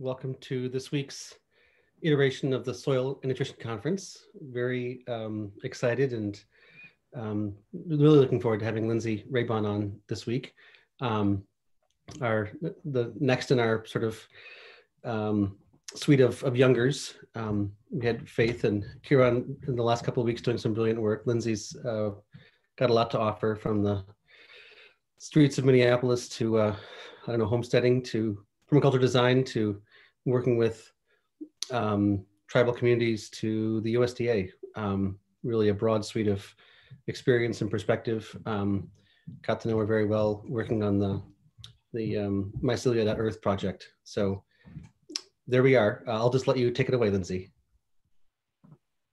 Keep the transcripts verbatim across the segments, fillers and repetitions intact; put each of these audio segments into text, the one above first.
Welcome to this week's iteration of the Soil and Nutrition Conference. Very um, excited and um, really looking forward to having Lindsay Rebhan on this week. Um, our the next in our sort of um, suite of, of youngers, um, we had Faith and Kieran in the last couple of weeks doing some brilliant work. Lindsay's uh, got a lot to offer, from the streets of Minneapolis to uh, I don't know, homesteading to permaculture design to working with um, tribal communities to the U S D A. Um, really a broad suite of experience and perspective. Um, got to know her very well working on the the um, Mycelia dot Earth project. So there we are. Uh, I'll just let you take it away, Lindsay.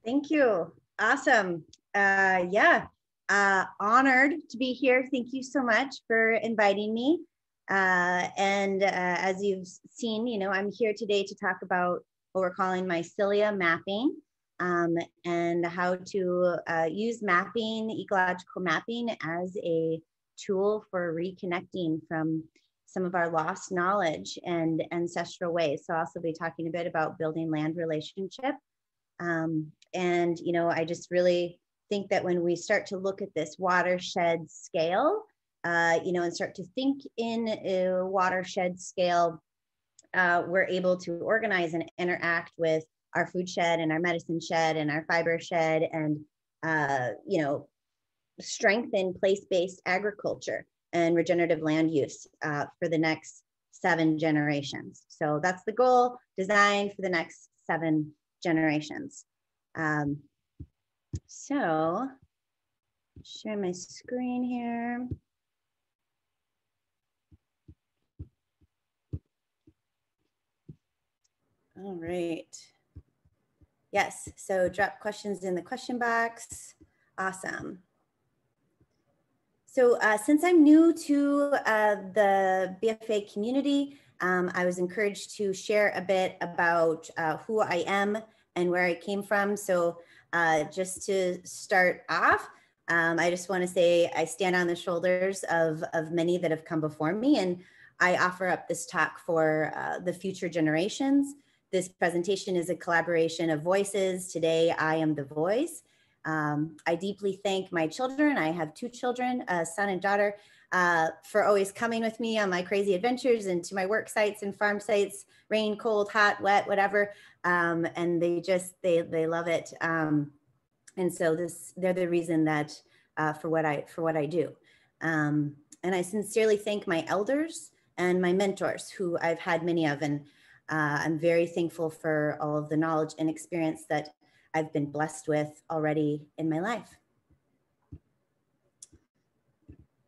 Thank you. Awesome. Uh, yeah. Uh, honored to be here. Thank you so much for inviting me. Uh, and uh, as you've seen, you know, I'm here today to talk about what we're calling Mycelia mapping, um, and how to uh, use mapping, ecological mapping, as a tool for reconnecting from some of our lost knowledge and ancestral ways. So I'll also be talking a bit about building land relationship. Um, and, you know, I just really think that when we start to look at this watershed scale, Uh, you know, and start to think in a watershed scale, uh, we're able to organize and interact with our food shed and our medicine shed and our fiber shed, and, uh, you know, strengthen place-based agriculture and regenerative land use uh, for the next seven generations. So that's the goal, design for the next seven generations. Um, so share my screen here. All right. Yes, so drop questions in the question box. Awesome. So uh, since I'm new to uh, the B F A community, um, I was encouraged to share a bit about uh, who I am and where I came from. So uh, just to start off, um, I just want to say I stand on the shoulders of, of many that have come before me, and I offer up this talk for uh, the future generations. This presentation is a collaboration of voices. Today, I am the voice. Um, I deeply thank my children. I have two children, a son and daughter, uh, for always coming with me on my crazy adventures and to my work sites and farm sites, rain, cold, hot, wet, whatever. Um, and they just, they, they love it. Um, and so this, they're the reason that uh, for what I, for what I do. Um, and I sincerely thank my elders and my mentors, who I've had many of, and Uh, I'm very thankful for all of the knowledge and experience that I've been blessed with already in my life.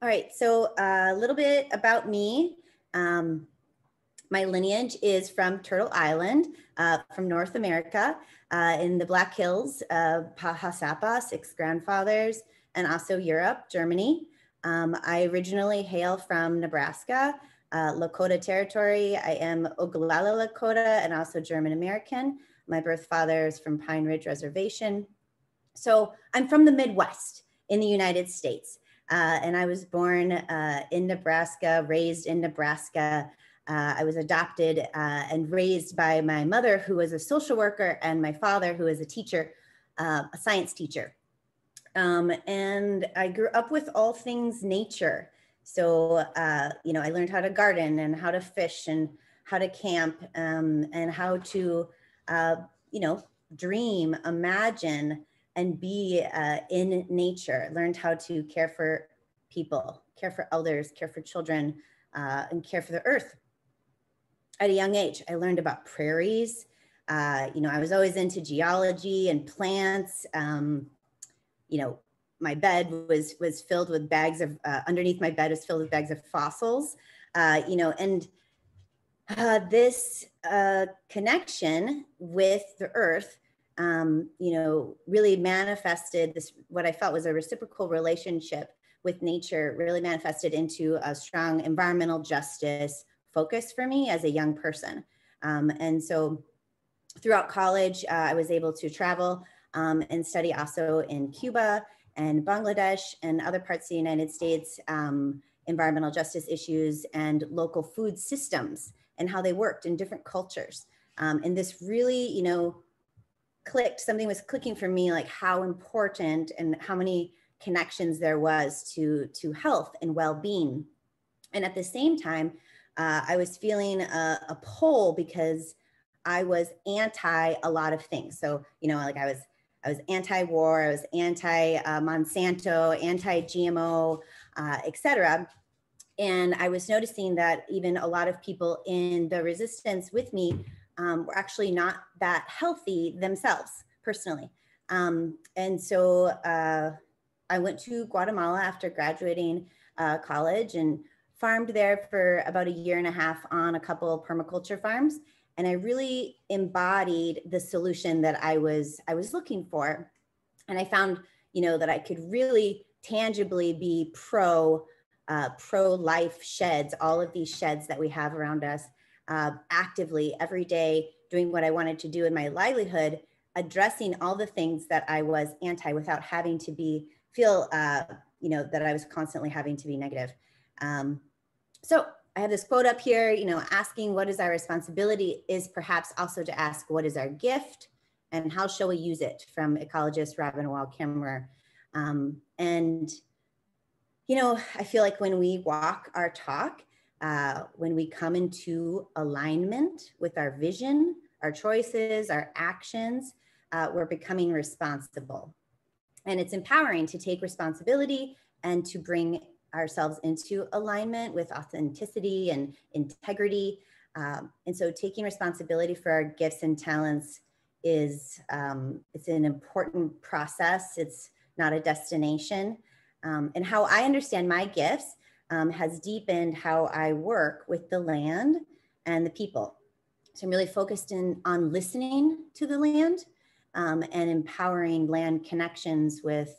All right, so a little bit about me. Um, my lineage is from Turtle Island, uh, from North America, uh, in the Black Hills, uh, Pahasapa, six grandfathers, and also Europe, Germany. Um, I originally hail from Nebraska, Uh, Lakota territory. I am Oglala Lakota and also German American. My birth father is from Pine Ridge Reservation. So I'm from the Midwest in the United States. Uh, and I was born uh, in Nebraska, raised in Nebraska. Uh, I was adopted uh, and raised by my mother, who was a social worker, and my father, who is a teacher, uh, a science teacher. Um, and I grew up with all things nature. So, uh, you know, I learned how to garden and how to fish and how to camp, um, and how to, uh, you know, dream, imagine, and be uh, in nature. I learned how to care for people, care for elders, care for children, uh, and care for the earth. At a young age, I learned about prairies. Uh, you know, I was always into geology and plants, um, you know, my bed was was filled with bags of, uh, underneath my bed was filled with bags of fossils, uh, you know, and uh, this uh, connection with the earth, um, you know, really manifested this, what I felt was a reciprocal relationship with nature, really manifested into a strong environmental justice focus for me as a young person. Um, and so throughout college, uh, I was able to travel um, and study also in Cuba and Bangladesh and other parts of the United States, um, environmental justice issues and local food systems and how they worked in different cultures. Um, and this really, you know, clicked, something was clicking for me, like how important and how many connections there was to, to health and well-being. And at the same time, uh, I was feeling a, a pull because I was anti a lot of things. So, you know, like I was, I was anti-war, I was anti-Monsanto, uh, anti-G M O, uh, et cetera. And I was noticing that even a lot of people in the resistance with me um, were actually not that healthy themselves personally. Um, and so uh, I went to Guatemala after graduating uh, college and farmed there for about a year and a half on a couple of permaculture farms. And I really embodied the solution that I was, I was looking for. And I found, you know, that I could really tangibly be pro Uh, pro-life sheds, all of these sheds that we have around us, uh, actively every day doing what I wanted to do in my livelihood, addressing all the things that I was anti without having to be, feel, uh, you know, that I was constantly having to be negative. Um, so I have this quote up here, you know, asking what is our responsibility is perhaps also to ask what is our gift and how shall we use it, from ecologist Robin Wall Kimmerer. Um, and you know, I feel like when we walk our talk, uh, when we come into alignment with our vision, our choices, our actions, uh, we're becoming responsible. And it's empowering to take responsibility and to bring ourselves into alignment with authenticity and integrity. Um, and so taking responsibility for our gifts and talents is, um, it's an important process. It's not a destination. Um, and how I understand my gifts um, has deepened how I work with the land and the people. So I'm really focused in on listening to the land um, and empowering land connections with,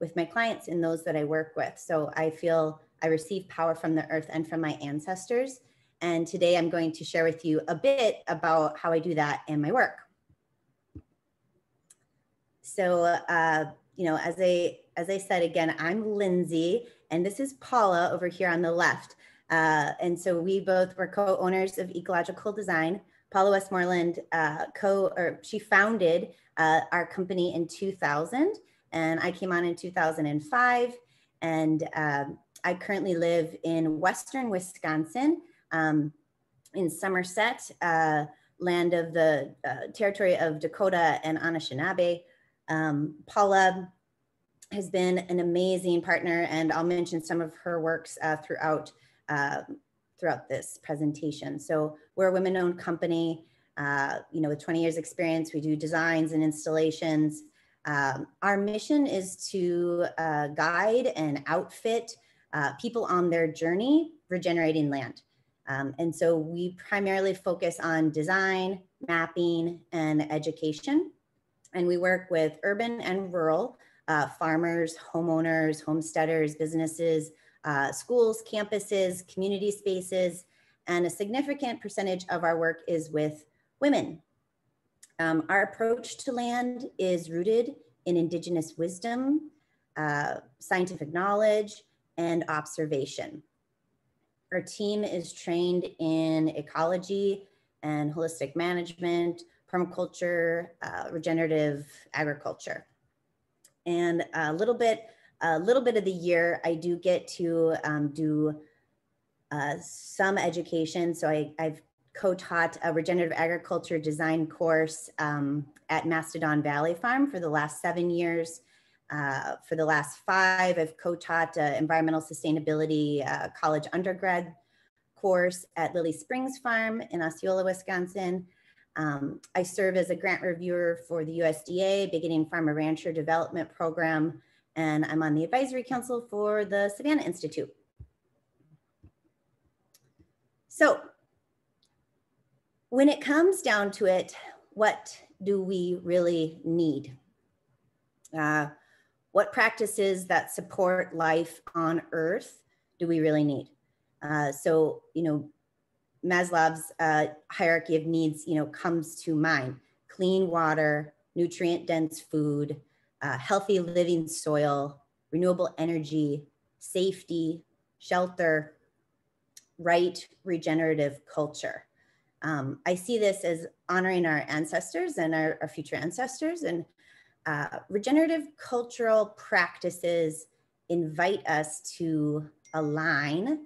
with my clients and those that I work with. So I feel I receive power from the earth and from my ancestors. And today I'm going to share with you a bit about how I do that in my work. So, uh, you know, as a As I said, again, I'm Lindsay, and this is Paula over here on the left. Uh, and so we both were co-owners of Ecological Design. Paula Westmoreland, uh, co, or she founded uh, our company in two thousand, and I came on in two thousand five. And um, I currently live in Western Wisconsin, um, in Somerset, uh, land of the uh, territory of Dakota and Anishinaabe. Um, Paula has been an amazing partner, and I'll mention some of her works uh, throughout, uh, throughout this presentation. So we're a women-owned company, uh, you know, with twenty years experience. We do designs and installations. Um, our mission is to uh, guide and outfit uh, people on their journey regenerating land. Um, and so we primarily focus on design, mapping, and education. And we work with urban and rural Uh, farmers, homeowners, homesteaders, businesses, uh, schools, campuses, community spaces, and a significant percentage of our work is with women. Um, our approach to land is rooted in indigenous wisdom, uh, scientific knowledge, and observation. Our team is trained in ecology and holistic management, permaculture, uh, regenerative agriculture. And a little bit, a little bit of the year, I do get to um, do uh, some education. So I, I've co-taught a regenerative agriculture design course um, at Mastodon Valley Farm for the last seven years. Uh, for the last five, I've co-taught an environmental sustainability uh, college undergrad course at Lily Springs Farm in Osceola, Wisconsin. Um, I serve as a grant reviewer for the U S D A Beginning Farmer Rancher Development Program, and I'm on the advisory council for the Savannah Institute. So when it comes down to it, what do we really need? Uh, what practices that support life on Earth do we really need? Uh, so, you know, Maslow's uh, hierarchy of needs, you know, comes to mind. Clean water, nutrient-dense food, uh, healthy living soil, renewable energy, safety, shelter, right regenerative culture. Um, I see this as honoring our ancestors and our, our future ancestors, and uh, regenerative cultural practices invite us to align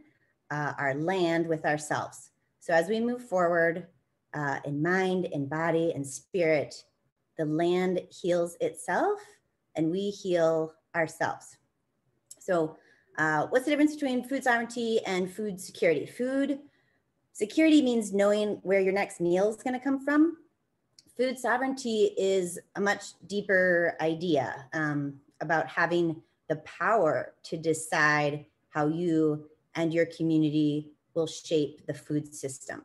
uh, our land with ourselves. So as we move forward uh, in mind, in body, and spirit, the land heals itself and we heal ourselves. So uh, what's the difference between food sovereignty and food security? Food security means knowing where your next meal is gonna come from. Food sovereignty is a much deeper idea um, about having the power to decide how you and your community will shape the food system.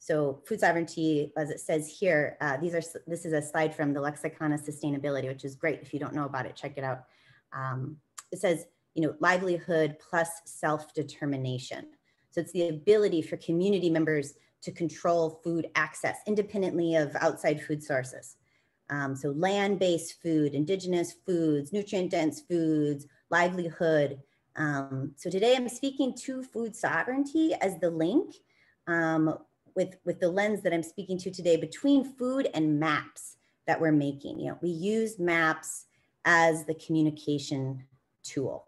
So food sovereignty, as it says here, uh, these are, this is a slide from the Lexicon of Sustainability, which is great. If you don't know about it, check it out. Um, it says, you know, livelihood plus self-determination. So it's the ability for community members to control food access independently of outside food sources. Um, so land-based food, indigenous foods, nutrient-dense foods, livelihood. Um, so today I'm speaking to food sovereignty as the link um, with, with the lens that I'm speaking to today between food and maps that we're making. You know, we use maps as the communication tool.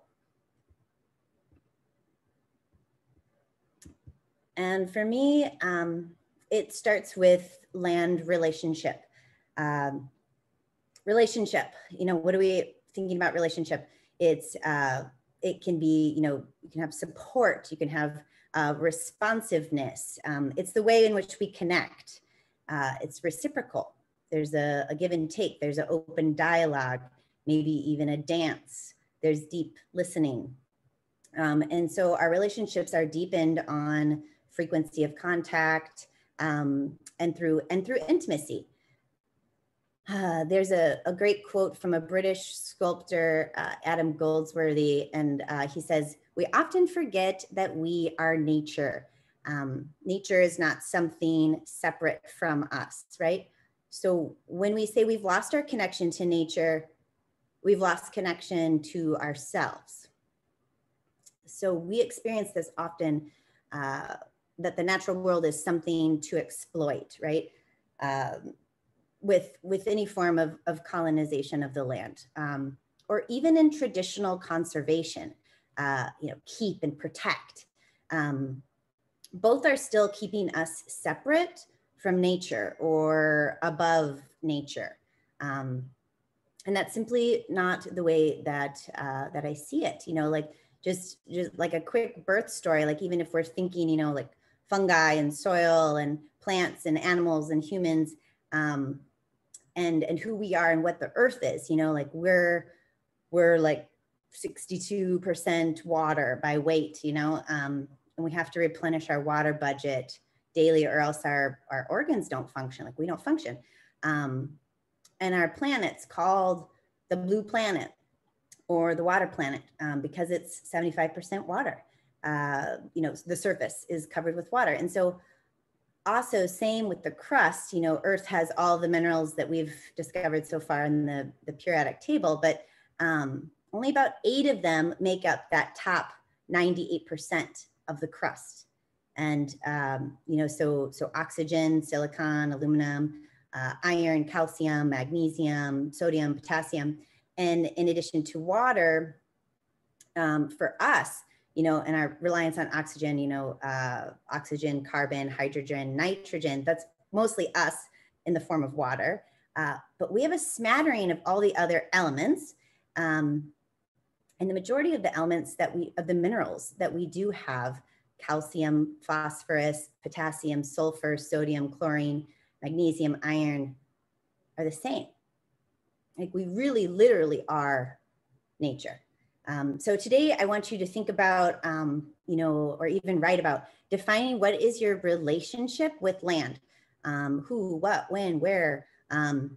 And for me, um, it starts with land relationship. Um, relationship, you know, what are we thinking about relationship? It's, uh, it can be, you know, you can have support, you can have uh, responsiveness. Um, it's the way in which we connect. Uh, it's reciprocal. There's a, a give and take. There's an open dialogue, maybe even a dance. There's deep listening. Um, and so our relationships are deepened on frequency of contact um, and through and through intimacy. Uh, there's a, a great quote from a British sculptor, uh, Adam Goldsworthy, and uh, he says, "We often forget that we are nature. Um, nature is not something separate from us, right? So when we say we've lost our connection to nature, we've lost connection to ourselves." So we experience this often, uh, that the natural world is something to exploit, right? Um, with, with any form of, of colonization of the land, um, or even in traditional conservation, uh, you know, keep and protect. Um, both are still keeping us separate from nature or above nature. Um, and that's simply not the way that, uh, that I see it, you know, like, Just, just like a quick birth story, like even if we're thinking, you know, like fungi and soil and plants and animals and humans um, and, and who we are and what the earth is, you know, like we're, we're like sixty-two percent water by weight, you know, um, and we have to replenish our water budget daily or else our, our organs don't function, like we don't function. Um, and our planet's called the blue planet, or the water planet, um, because it's seventy-five percent water. Uh, you know, the surface is covered with water. And so also same with the crust, you know, Earth has all the minerals that we've discovered so far in the, the periodic table, but um, only about eight of them make up that top ninety-eight percent of the crust. And, um, you know, so, so oxygen, silicon, aluminum, uh, iron, calcium, magnesium, sodium, potassium. And in addition to water, um, for us, you know, and our reliance on oxygen, you know, uh, oxygen, carbon, hydrogen, nitrogen, that's mostly us in the form of water. Uh, but we have a smattering of all the other elements. Um, and the majority of the elements that we, of the minerals that we do have, calcium, phosphorus, potassium, sulfur, sodium, chlorine, magnesium, iron, are the same. Like we really literally are nature. Um, so today I want you to think about, um, you know, or even write about defining what is your relationship with land, um, who, what, when, where, um,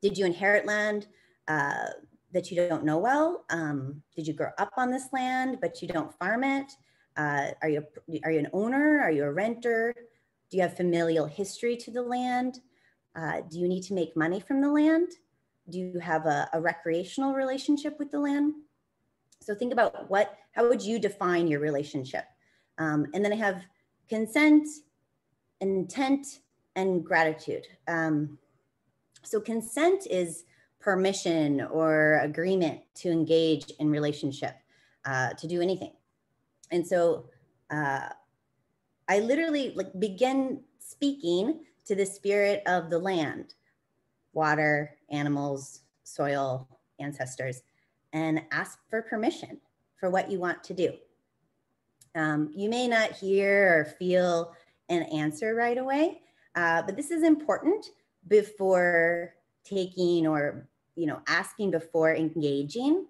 did you inherit land uh, that you don't know well? Um, did you grow up on this land, but you don't farm it? Uh, are you, are you an owner? Are you a renter? Do you have familial history to the land? Uh, do you need to make money from the land? Do you have a, a recreational relationship with the land? So think about what, how would you define your relationship? Um, and then I have consent, intent and gratitude. Um, so consent is permission or agreement to engage in relationship, uh, to do anything. And so uh, I literally like begin speaking to the spirit of the land, water, animals, soil, ancestors, and ask for permission for what you want to do. Um, you may not hear or feel an answer right away, uh, but this is important before taking or, you know, asking before engaging,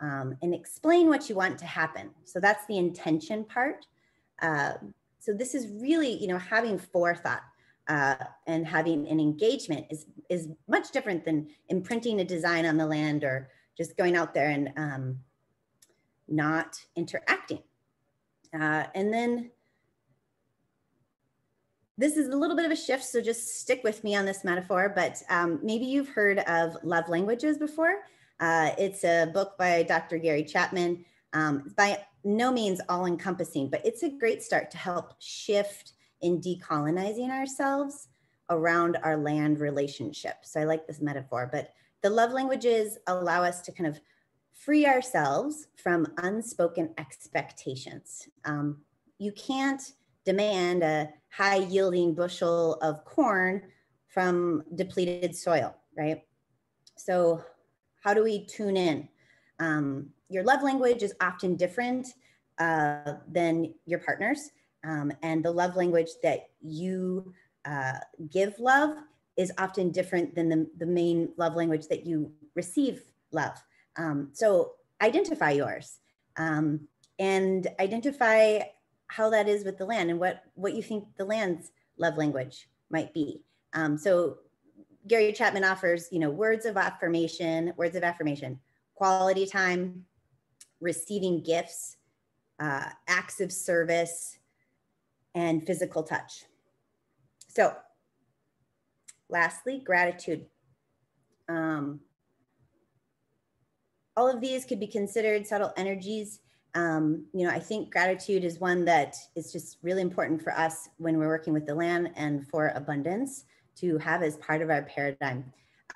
um, and explain what you want to happen. So that's the intention part. Uh, so this is really, you know, having forethought uh, and having an engagement is, is much different than imprinting a design on the land or just going out there and um, not interacting. Uh, and then this is a little bit of a shift, so just stick with me on this metaphor, but um, maybe you've heard of Love Languages before. Uh, it's a book by Doctor Gary Chapman. Um, it's by no means all-encompassing, but it's a great start to help shift in decolonizing ourselves around our land relationship. So I like this metaphor, but the love languages allow us to kind of free ourselves from unspoken expectations. Um, you can't demand a high yielding bushel of corn from depleted soil, right? So how do we tune in? Um, your love language is often different uh, than your partner's, um, and the love language that you uh, give love is often different than the, the main love language that you receive love. Um, so identify yours um, and identify how that is with the land and what, what you think the land's love language might be. Um, so Gary Chapman offers, you know, words of affirmation, words of affirmation, quality time, receiving gifts, uh, acts of service, and physical touch. So lastly, gratitude. Um, All of these could be considered subtle energies. Um, you know, I think gratitude is one that is just really important for us when we're working with the land and for abundance to have as part of our paradigm.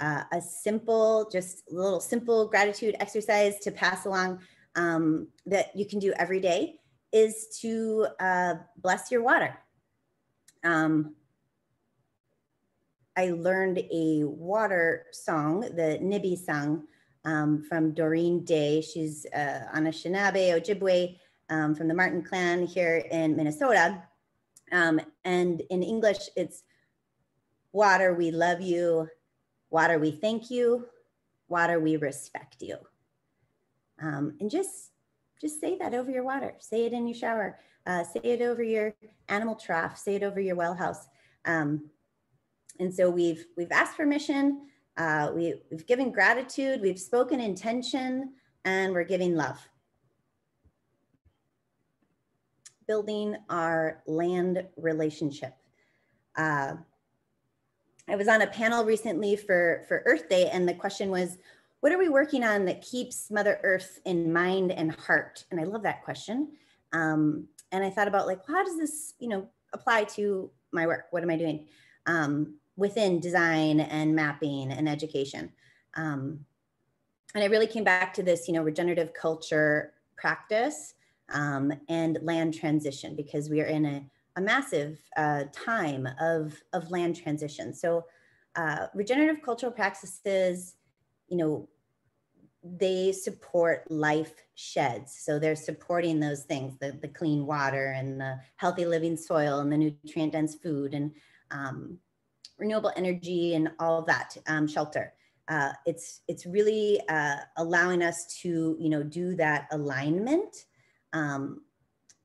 Uh, a simple, just a little simple gratitude exercise to pass along um, that you can do every day is to uh, bless your water. Um, I learned a water song, the Nibi song, Um, from Doreen Day. She's uh, Anishinaabe, Ojibwe, um, from the Martin clan here in Minnesota. Um, and in English, it's water, we love you. Water, we thank you. Water, we respect you. Um, and just, just say that over your water. Say it in your shower. Uh, say it over your animal trough. Say it over your well house. Um, and so we've, we've asked permission. Uh, we, we've given gratitude, we've spoken intention, and we're giving love. Building our land relationship. Uh, I was on a panel recently for, for Earth Day, and the question was, what are we working on that keeps Mother Earth in mind and heart? And I love that question. Um, and I thought about, like, well, how does this, you know, apply to my work? What am I doing? Um, within design and mapping and education. Um, and I really came back to this, you know, regenerative culture practice um, and land transition, because we are in a, a massive uh, time of, of land transition. So uh, regenerative cultural practices, you know, they support life sheds. So they're supporting those things, the, the clean water and the healthy living soil and the nutrient dense food and, um, renewable energy and all of that, um, shelter. Uh, it's, it's really uh, allowing us to, you know, do that alignment. Um,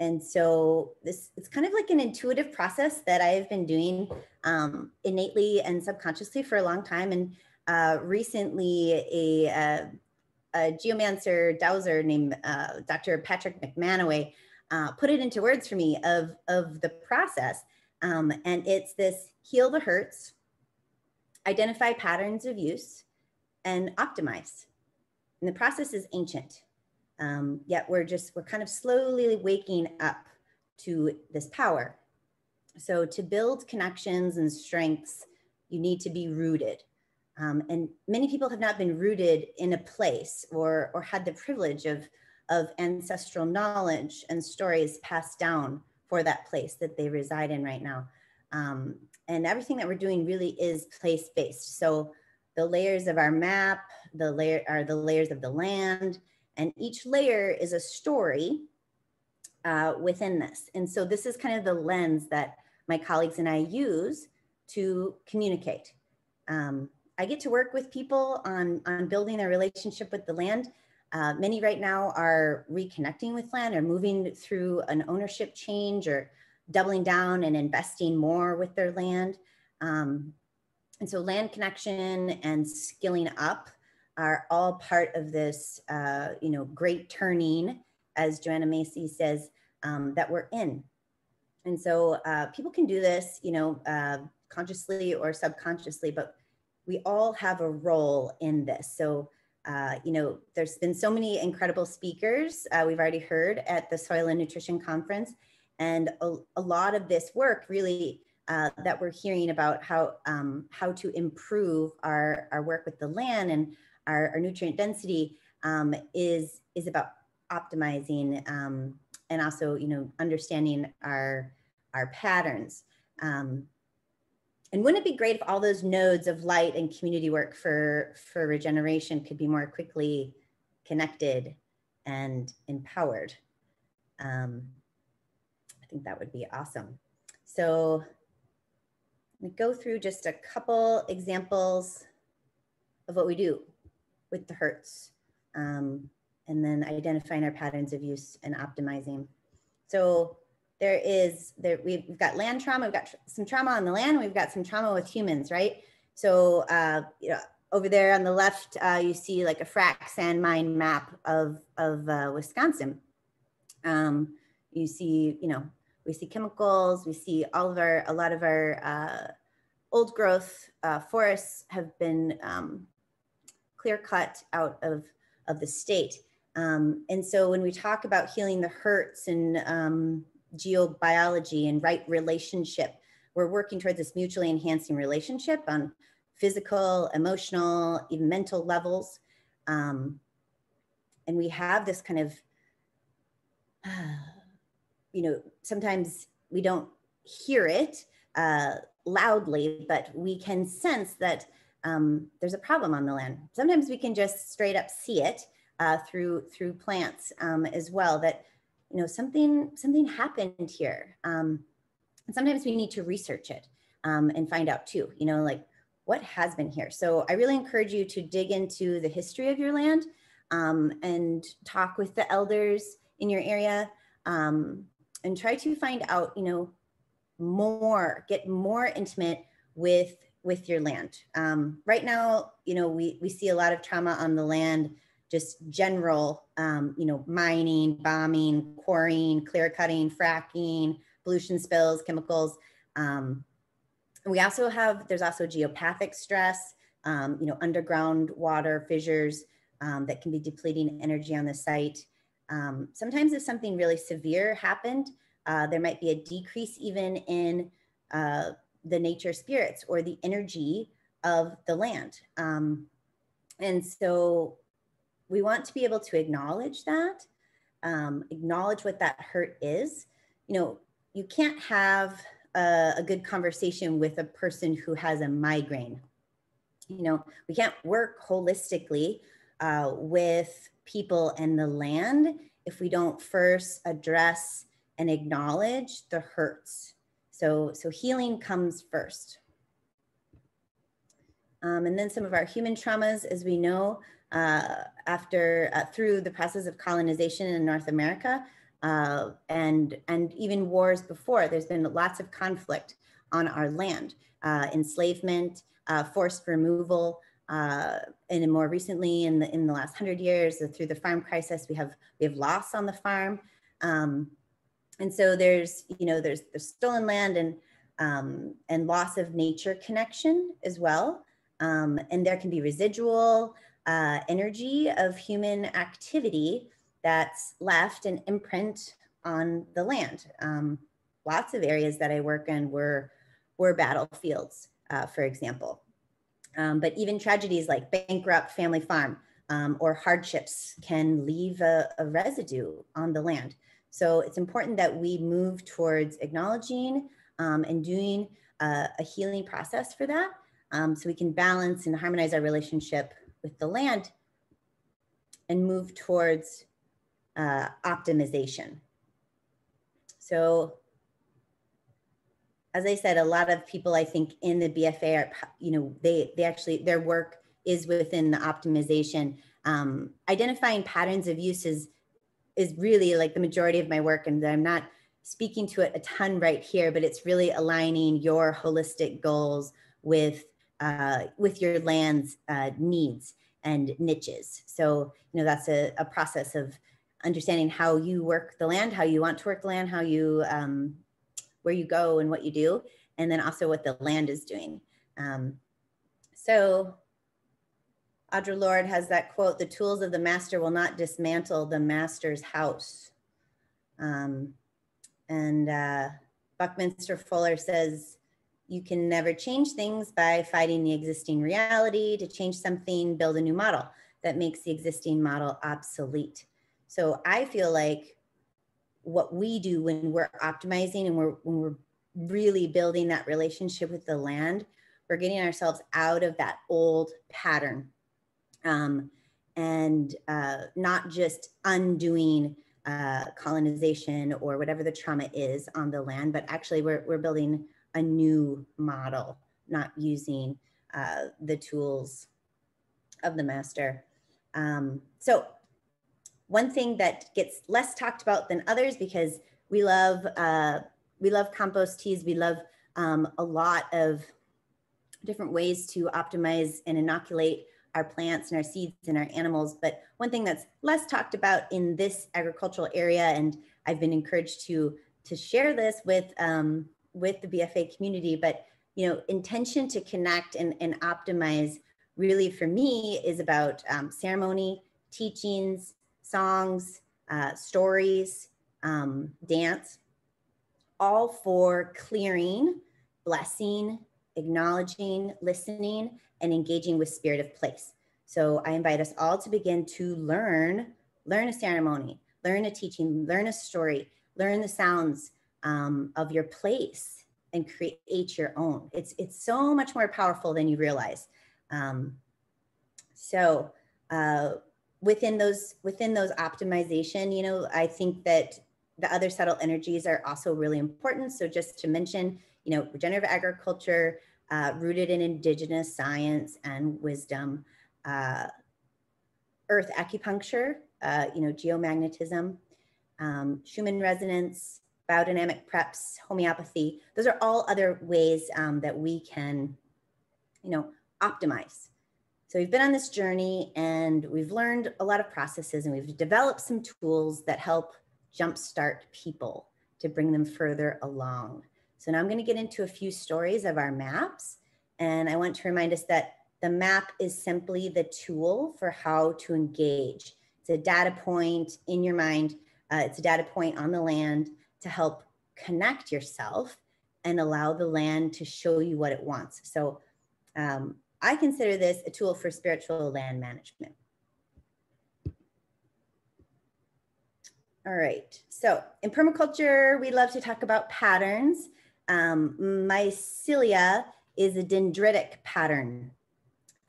and so this, it's kind of like an intuitive process that I've been doing um, innately and subconsciously for a long time. And uh, recently a, a, a geomancer dowser named uh, Doctor Patrick McManaway uh, put it into words for me of, of the process. Um, and it's this heal the hurts, identify patterns of use, and optimize. And the process is ancient, um, yet we're just, we're kind of slowly waking up to this power. So to build connections and strengths, you need to be rooted. Um, and many people have not been rooted in a place or, or had the privilege of, of ancestral knowledge and stories passed down for that place that they reside in right now. Um, and everything that we're doing really is place-based. So the layers of our map, the layer are the layers of the land, and each layer is a story uh, within this. And so this is kind of the lens that my colleagues and I use to communicate. Um, I get to work with people on, on building their relationship with the land. Uh, many right now are reconnecting with land or moving through an ownership change or doubling down and investing more with their land. Um, and so land connection and skilling up are all part of this, uh, you know, great turning, as Joanna Macy says, um, that we're in. And so uh, people can do this, you know, uh, consciously or subconsciously, but we all have a role in this. So, uh, you know, there's been so many incredible speakers uh, we've already heard at the Soil and Nutrition Conference. And a, a lot of this work really uh, that we're hearing about how, um, how to improve our, our work with the land and our, our nutrient density um, is, is about optimizing um, and also, you know, understanding our, our patterns. Um, and wouldn't it be great if all those nodes of light and community work for, for regeneration could be more quickly connected and empowered? Um, I think that would be awesome. So let me go through just a couple examples of what we do with the hertz, um, and then identifying our patterns of use and optimizing. So there is, there, we've got land trauma, we've got tr some trauma on the land, we've got some trauma with humans, right? So uh, you know, over there on the left, uh, you see like a frack sand mine map of, of uh, Wisconsin. Um, you see, you know, we see chemicals, we see all of our, a lot of our uh, old growth uh, forests have been um, clear cut out of, of the state. Um, and so when we talk about healing the hurts and um, geobiology and right relationship, we're working towards this mutually enhancing relationship on physical, emotional, even mental levels. Um, and we have this kind of, uh, you know, sometimes we don't hear it uh, loudly, but we can sense that Um, there's a problem on the land. Sometimes we can just straight up see it uh, through through plants um, as well, that, you know, something, something happened here. Um, and sometimes we need to research it um, and find out too, you know, like what has been here. So I really encourage you to dig into the history of your land um, and talk with the elders in your area um, and try to find out, you know, more, get more intimate with with your land. Um, right now, you know, we, we see a lot of trauma on the land, just general, um, you know, mining, bombing, quarrying, clear cutting, fracking, pollution spills, chemicals. Um, we also have, there's also geopathic stress, um, you know, underground water fissures um, that can be depleting energy on the site. Um, sometimes if something really severe happened, uh, there might be a decrease even in uh, the nature spirits or the energy of the land. Um, and so we want to be able to acknowledge that, um, acknowledge what that hurt is. You know, you can't have a, a good conversation with a person who has a migraine. You know, we can't work holistically uh, with people and the land if we don't first address and acknowledge the hurts. So, so healing comes first. Um, and then some of our human traumas, as we know, uh, after, uh, through the process of colonization in North America uh, and, and even wars before, there's been lots of conflict on our land, uh, enslavement, uh, forced removal, uh, and more recently in the, in the last hundred years through the farm crisis, we have, we have loss on the farm. Um, And so there's, you know, there's the stolen land and, um, and loss of nature connection as well. Um, and there can be residual uh, energy of human activity that's left an imprint on the land. Um, lots of areas that I work in were, were battlefields, uh, for example. Um, but even tragedies like bankrupt family farm um, or hardships can leave a, a residue on the land. So it's important that we move towards acknowledging um, and doing a, a healing process for that, um, so we can balance and harmonize our relationship with the land and move towards uh, optimization. So as I said, a lot of people I think in the B F A are, you know, they, they actually, their work is within the optimization. Um, identifying patterns of use is, is really like the majority of my work, and I'm not speaking to it a ton right here, but it's really aligning your holistic goals with, uh, with your land's uh, needs and niches. So, you know, that's a, a process of understanding how you work the land, how you want to work the land, how you, um, where you go and what you do, and then also what the land is doing. Um, so Audre Lorde has that quote, the tools of the master will not dismantle the master's house. Um, and uh, Buckminster Fuller says, you can never change things by fighting the existing reality. To change something, build a new model that makes the existing model obsolete. So I feel like what we do when we're optimizing and we're, when we're really building that relationship with the land, we're getting ourselves out of that old pattern um, and uh, not just undoing uh, colonization or whatever the trauma is on the land, but actually we're, we're building a new model, not using uh, the tools of the master. Um, so one thing that gets less talked about than others, because we love uh, we love compost teas, we love um, a lot of different ways to optimize and inoculate our plants and our seeds and our animals. But one thing that's less talked about in this agricultural area, and I've been encouraged to to share this with um, with the B F A community, but you know, intention to connect and, and optimize really for me is about um, ceremony, teachings, songs, uh, stories, um, dance, all for clearing, blessing, acknowledging, listening, and engaging with spirit of place. So I invite us all to begin to learn, learn a ceremony, learn a teaching, learn a story, learn the sounds um, of your place, and create your own. It's, it's so much more powerful than you realize. Um, so, uh, Within those, within those optimization, you know, I think that the other subtle energies are also really important. So just to mention, you know, regenerative agriculture, uh, rooted in indigenous science and wisdom, uh, earth acupuncture, uh, you know, geomagnetism, um, Schumann resonance, biodynamic preps, homeopathy. Those are all other ways um, that we can, you know, optimize. So we've been on this journey and we've learned a lot of processes, and we've developed some tools that help jumpstart people to bring them further along. So now I'm going to get into a few stories of our maps, and I want to remind us that the map is simply the tool for how to engage. It's a data point in your mind. Uh, it's a data point on the land to help connect yourself and allow the land to show you what it wants. So um, I consider this a tool for spiritual land management. All right, so in permaculture, we love to talk about patterns. Um, Mycelia is a dendritic pattern,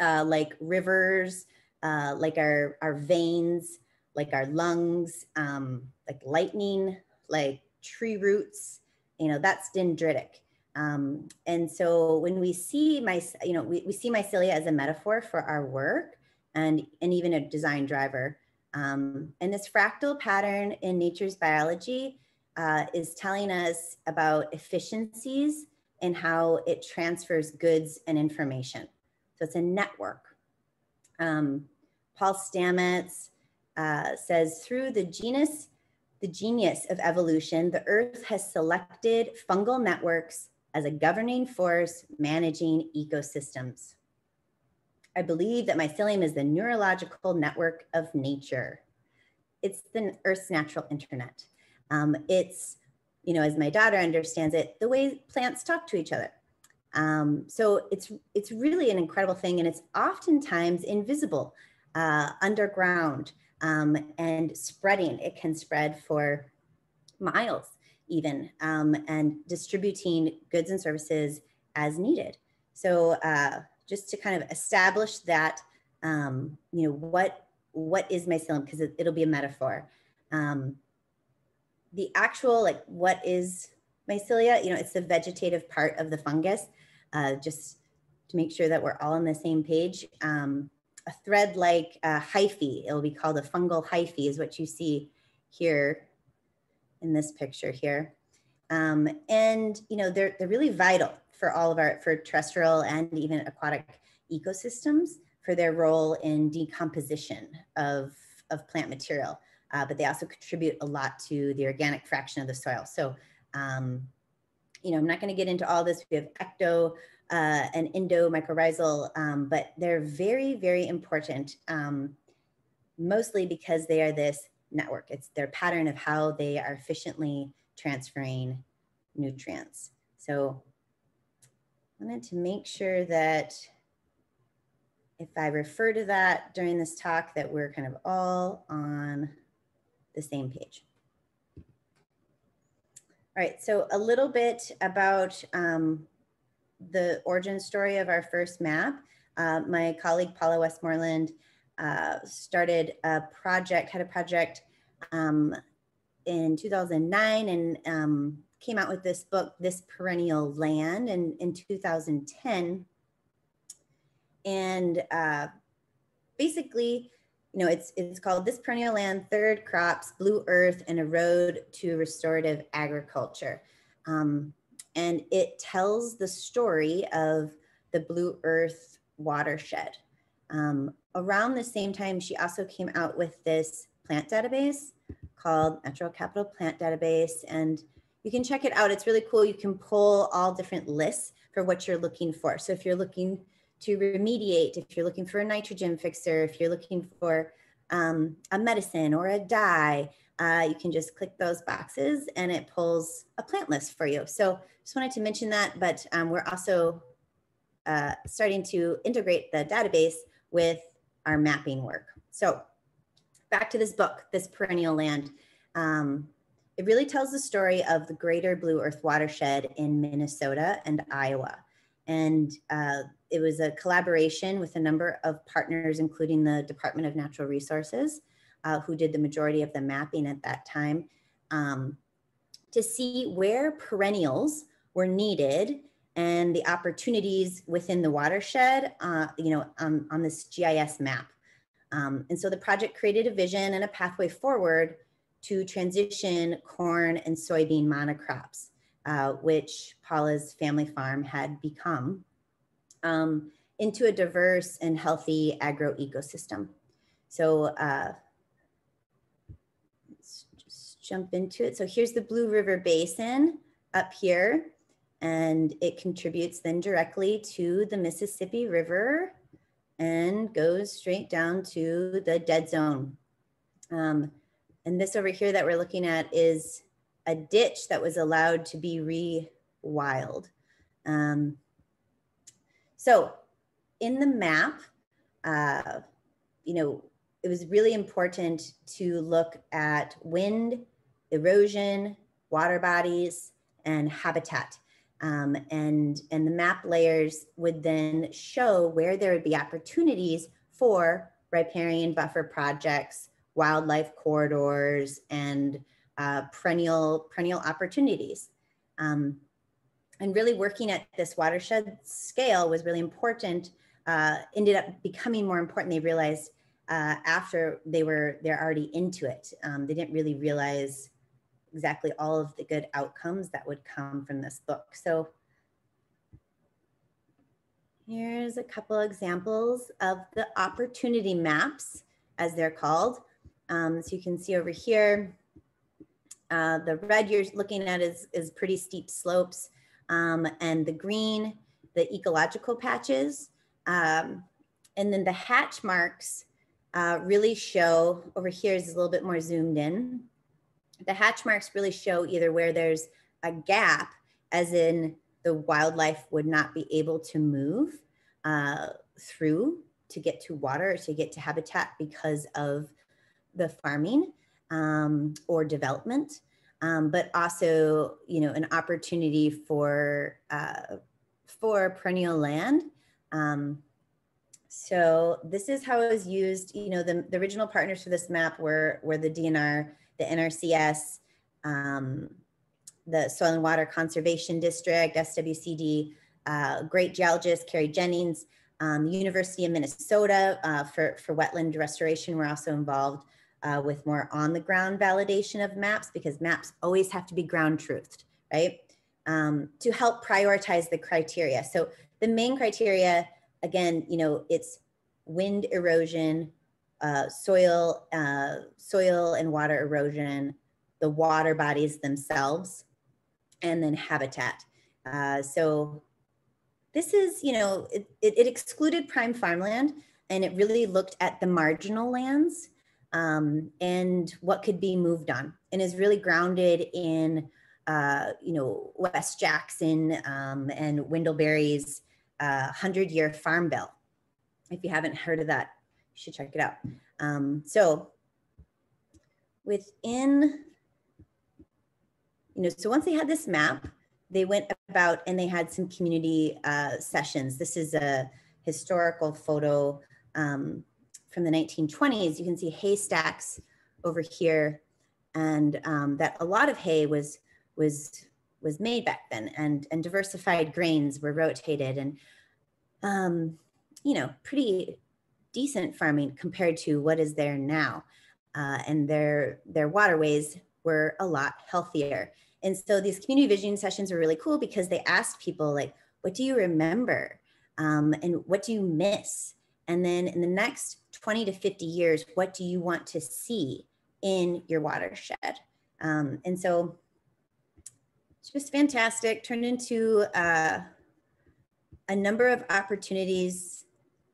uh, like rivers, uh, like our, our veins, like our lungs, um, like lightning, like tree roots, you know, that's dendritic. Um, and so when we see my, you know, we, we see mycelia as a metaphor for our work and, and even a design driver. Um, and this fractal pattern in nature's biology uh, is telling us about efficiencies and how it transfers goods and information. So it's a network. Um, Paul Stamets uh, says, through the genus, the genius of evolution, the earth has selected fungal networks as a governing force managing ecosystems. I believe that mycelium is the neurological network of nature. It's the Earth's natural internet. Um, it's you know, as my daughter understands it, the way plants talk to each other. Um, so it's, it's really an incredible thing, and it's oftentimes invisible, uh, underground, um, and spreading. It can spread for miles even, um, and distributing goods and services as needed. So uh, just to kind of establish that, um, you know, what, what is mycelium, because it, it'll be a metaphor. Um, the actual, like, what is mycelia? You know, it's the vegetative part of the fungus. Uh, just to make sure that we're all on the same page. Um, a thread like uh, hyphae, it'll be called a fungal hyphae, is what you see here in this picture here. Um, and, you know, they're, they're really vital for all of our, for terrestrial and even aquatic ecosystems, for their role in decomposition of, of plant material. Uh, but they also contribute a lot to the organic fraction of the soil. So, um, you know, I'm not going to get into all this. We have ecto uh, and endo mycorrhizal, um, but they're very, very important, um, mostly because they are this network. It's their pattern of how they are efficiently transferring nutrients. So I wanted to make sure that if I refer to that during this talk, that we're kind of all on the same page. All right, so a little bit about um, the origin story of our first map. Uh, my colleague Paula Westmoreland uh, started a project, had a project um, in two thousand nine, and um, came out with this book, This Perennial Land, and in two thousand ten. And uh, basically, you know, it's, it's called This Perennial Land, Third Crops, Blue Earth, and a Road to Restorative Agriculture. Um, and it tells the story of the Blue Earth watershed. Um, around the same time, she also came out with this plant database called Natural Capital Plant Database. And you can check it out. It's really cool. You can pull all different lists for what you're looking for. So if you're looking to remediate, if you're looking for a nitrogen fixer, if you're looking for um, a medicine or a dye, uh, you can just click those boxes and it pulls a plant list for you. So just wanted to mention that, but um, we're also uh, starting to integrate the database with our mapping work. So back to this book, This Perennial Land. Um, it really tells the story of the greater Blue Earth watershed in Minnesota and Iowa. And uh, it was a collaboration with a number of partners, including the Department of Natural Resources, uh, who did the majority of the mapping at that time, um, to see where perennials were needed and the opportunities within the watershed, uh, you know, um, on this G I S map. Um, and so the project created a vision and a pathway forward to transition corn and soybean monocrops, uh, which Paula's family farm had become, Um, into a diverse and healthy agroecosystem. So uh, let's just jump into it. So here's the Blue River Basin up here, and it contributes then directly to the Mississippi River and goes straight down to the dead zone. Um, and this over here that we're looking at is a ditch that was allowed to be re-wild. Um, So in the map, uh, you know, it was really important to look at wind, erosion, water bodies, and habitat. Um, and, and the map layers would then show where there would be opportunities for riparian buffer projects, wildlife corridors, and uh, perennial, perennial opportunities. Um, And really working at this watershed scale was really important, uh, ended up becoming more important. They realized uh, after they were, they're already into it. Um, they didn't really realize exactly all of the good outcomes that would come from this book. So here's a couple examples of the opportunity maps, as they're called. Um, so you can see over here, uh, the red you're looking at is, is pretty steep slopes. Um, and the green, the ecological patches, um, and then the hatch marks uh, really show, over here is a little bit more zoomed in, the hatch marks really show either where there's a gap, as in the wildlife would not be able to move uh, through to get to water or to get to habitat because of the farming um, or development, um, but also, you know, an opportunity for, uh, for perennial land. Um, so this is how it was used. You know, the, the original partners for this map were, were the D N R, the N R C S, um, the Soil and Water Conservation District, S W C D, uh, great geologist Carrie Jennings, um, University of Minnesota uh, for, for wetland restoration. We're also involved uh, with more on the ground validation of maps, because maps always have to be ground truthed, right? Um, to help prioritize the criteria. So the main criteria, again, you know, it's wind erosion, uh, soil, uh, soil and water erosion, the water bodies themselves, and then habitat. Uh, so this is, you know, it, it, it excluded prime farmland, and it really looked at the marginal lands um, and what could be moved on, and is really grounded in, uh, you know, West Jackson um, and Windleberry's uh, hundred-year farm bill. If you haven't heard of that, you should check it out. Um, so within, you know, so once they had this map, they went about and they had some community uh, sessions. This is a historical photo um, from the nineteen twenties. You can see haystacks over here, and um, that a lot of hay was was was made back then, and and diversified grains were rotated, and um, you know, pretty decent farming compared to what is there now, uh, and their their waterways were a lot healthier. And so these community visioning sessions were really cool because they asked people, like, what do you remember? Um, and what do you miss? And then in the next twenty to fifty years, what do you want to see in your watershed? Um, and so it's just fantastic, turned into uh, a number of opportunities.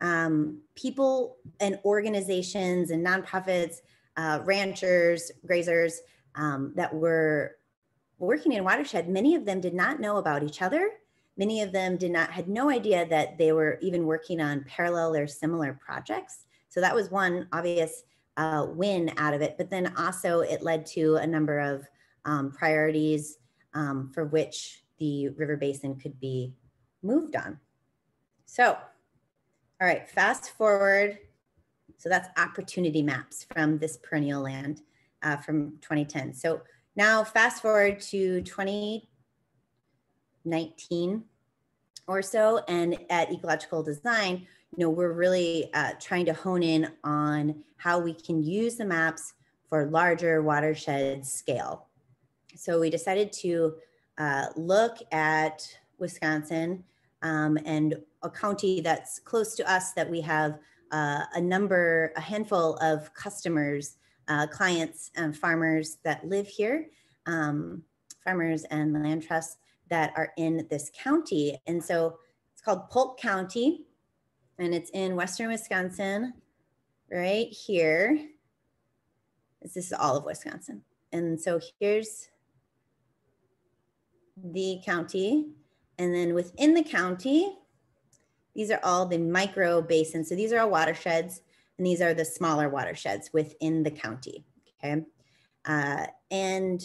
Um, people and organizations and nonprofits, uh, ranchers, grazers um, that were working in watershed, many of them did not know about each other. Many of them did not, had no idea that they were even working on parallel or similar projects. So that was one obvious uh, win out of it. But then also it led to a number of um, priorities um, for which the river basin could be moved on. So, all right, fast forward. So that's opportunity maps from This Perennial Land uh, from twenty ten. So now fast forward to twenty nineteen or so, and at Ecological Design, you know, we're really uh, trying to hone in on how we can use the maps for larger watershed scale. So we decided to uh, look at Wisconsin um, and a county that's close to us that we have uh, a number, a handful of customers, Uh, clients and farmers that live here, um, farmers and land trusts that are in this county. And so it's called Polk County, and it's in western Wisconsin. Right here, this is all of Wisconsin. And so here's the county. And then within the county, these are all the micro basins. So these are all watersheds. And these are the smaller watersheds within the county, okay? Uh, and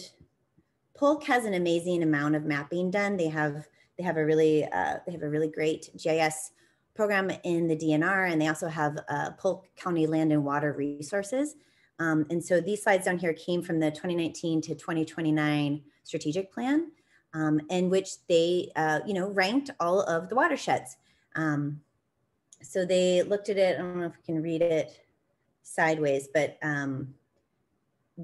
Polk has an amazing amount of mapping done. They have they have a really uh, they have a really great G I S program in the D N R, and they also have uh, Polk County Land and Water Resources. Um, and so these slides down here came from the twenty nineteen to twenty twenty-nine strategic plan, um, in which they uh, you know, ranked all of the watersheds. Um, So they looked at it, I don't know if we can read it sideways, but um,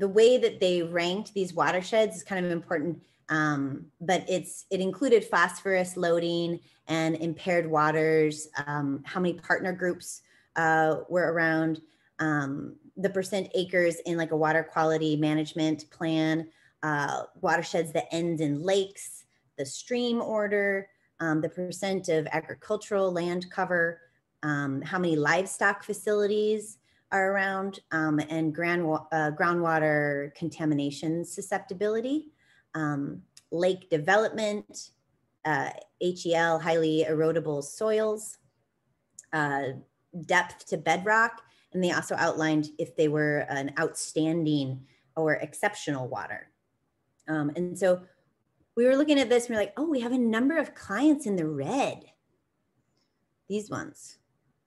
the way that they ranked these watersheds is kind of important, um, but it's it included phosphorus loading and impaired waters, um, how many partner groups uh, were around, um, the percent acres in like a water quality management plan, uh, watersheds that end in lakes, the stream order, um, the percent of agricultural land cover, Um, how many livestock facilities are around um, and grand, uh, groundwater contamination susceptibility, um, lake development, uh, H E L, highly erodible soils, uh, depth to bedrock, and they also outlined if they were an outstanding or exceptional water. Um, and so we were looking at this and we we're like, oh, we have a number of clients in the red. These ones,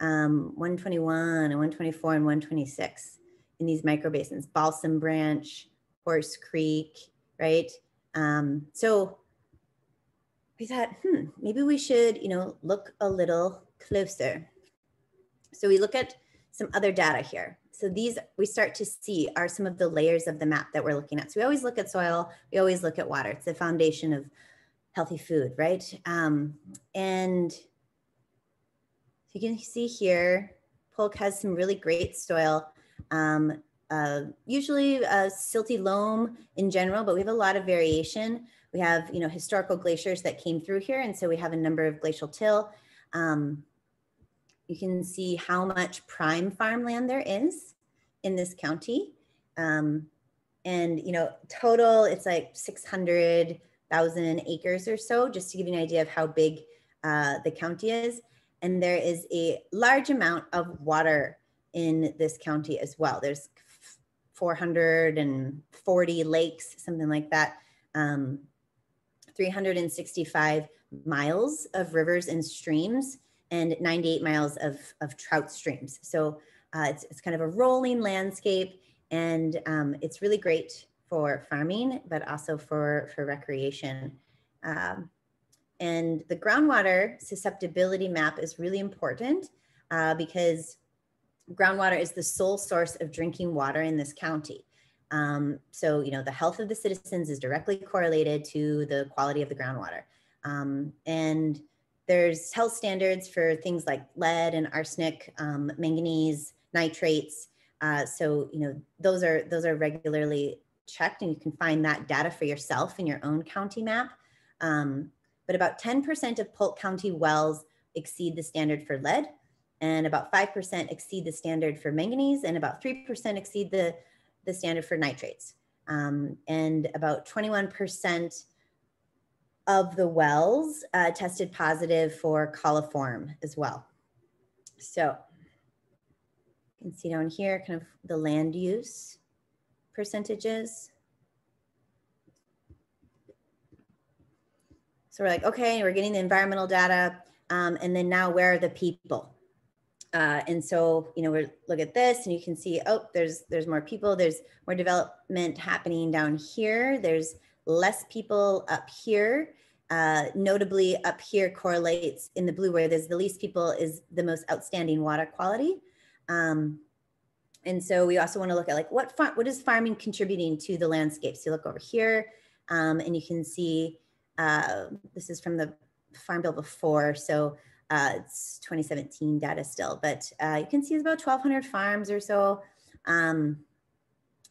um, one twenty-one and one twenty-four and one twenty-six in these microbasins, Balsam Branch, Horse Creek, right? Um, so we thought, hmm, maybe we should, you know, look a little closer. So we look at some other data here. So these we start to see are some of the layers of the map that we're looking at. So we always look at soil, we always look at water. It's the foundation of healthy food, right? Um, and you can see here, Polk has some really great soil, um, uh, usually uh, silty loam in general, but we have a lot of variation. We have, you know, historical glaciers that came through here, and so we have a number of glacial till. Um, You can see how much prime farmland there is in this county. Um, and, you know, total, it's like six hundred thousand acres or so, just to give you an idea of how big uh, the county is. And there is a large amount of water in this county as well. There's four hundred forty lakes, something like that. Um, three hundred sixty-five miles of rivers and streams, and ninety-eight miles of, of trout streams. So uh, it's, it's kind of a rolling landscape, and um, it's really great for farming, but also for, for recreation. Um, and the groundwater susceptibility map is really important uh, because groundwater is the sole source of drinking water in this county. Um, so, you know, the health of the citizens is directly correlated to the quality of the groundwater. Um, and There's health standards for things like lead and arsenic, um, manganese, nitrates. Uh, so, you know, those are, those are regularly checked, and you can find that data for yourself in your own county map. Um, but about ten percent of Polk County wells exceed the standard for lead, and about five percent exceed the standard for manganese, and about three percent exceed the, the standard for nitrates. Um, and about twenty-one percent of the wells uh, tested positive for coliform as well. So you can see down here kind of the land use percentages. So we're like, okay, we're getting the environmental data. Um, and then now where are the people? Uh, and so, you know, we look at this and you can see, oh, there's, there's more people, there's more development happening down here. There's less people up here. Uh, notably up here correlates in the blue where there's the least people is the most outstanding water quality. Um, and so we also wanna look at like what, far what is farming contributing to the landscape? So you look over here um, and you can see, uh, this is from the Farm Bill before, so uh, it's twenty seventeen data still, but uh, you can see it's about twelve hundred farms or so. Um,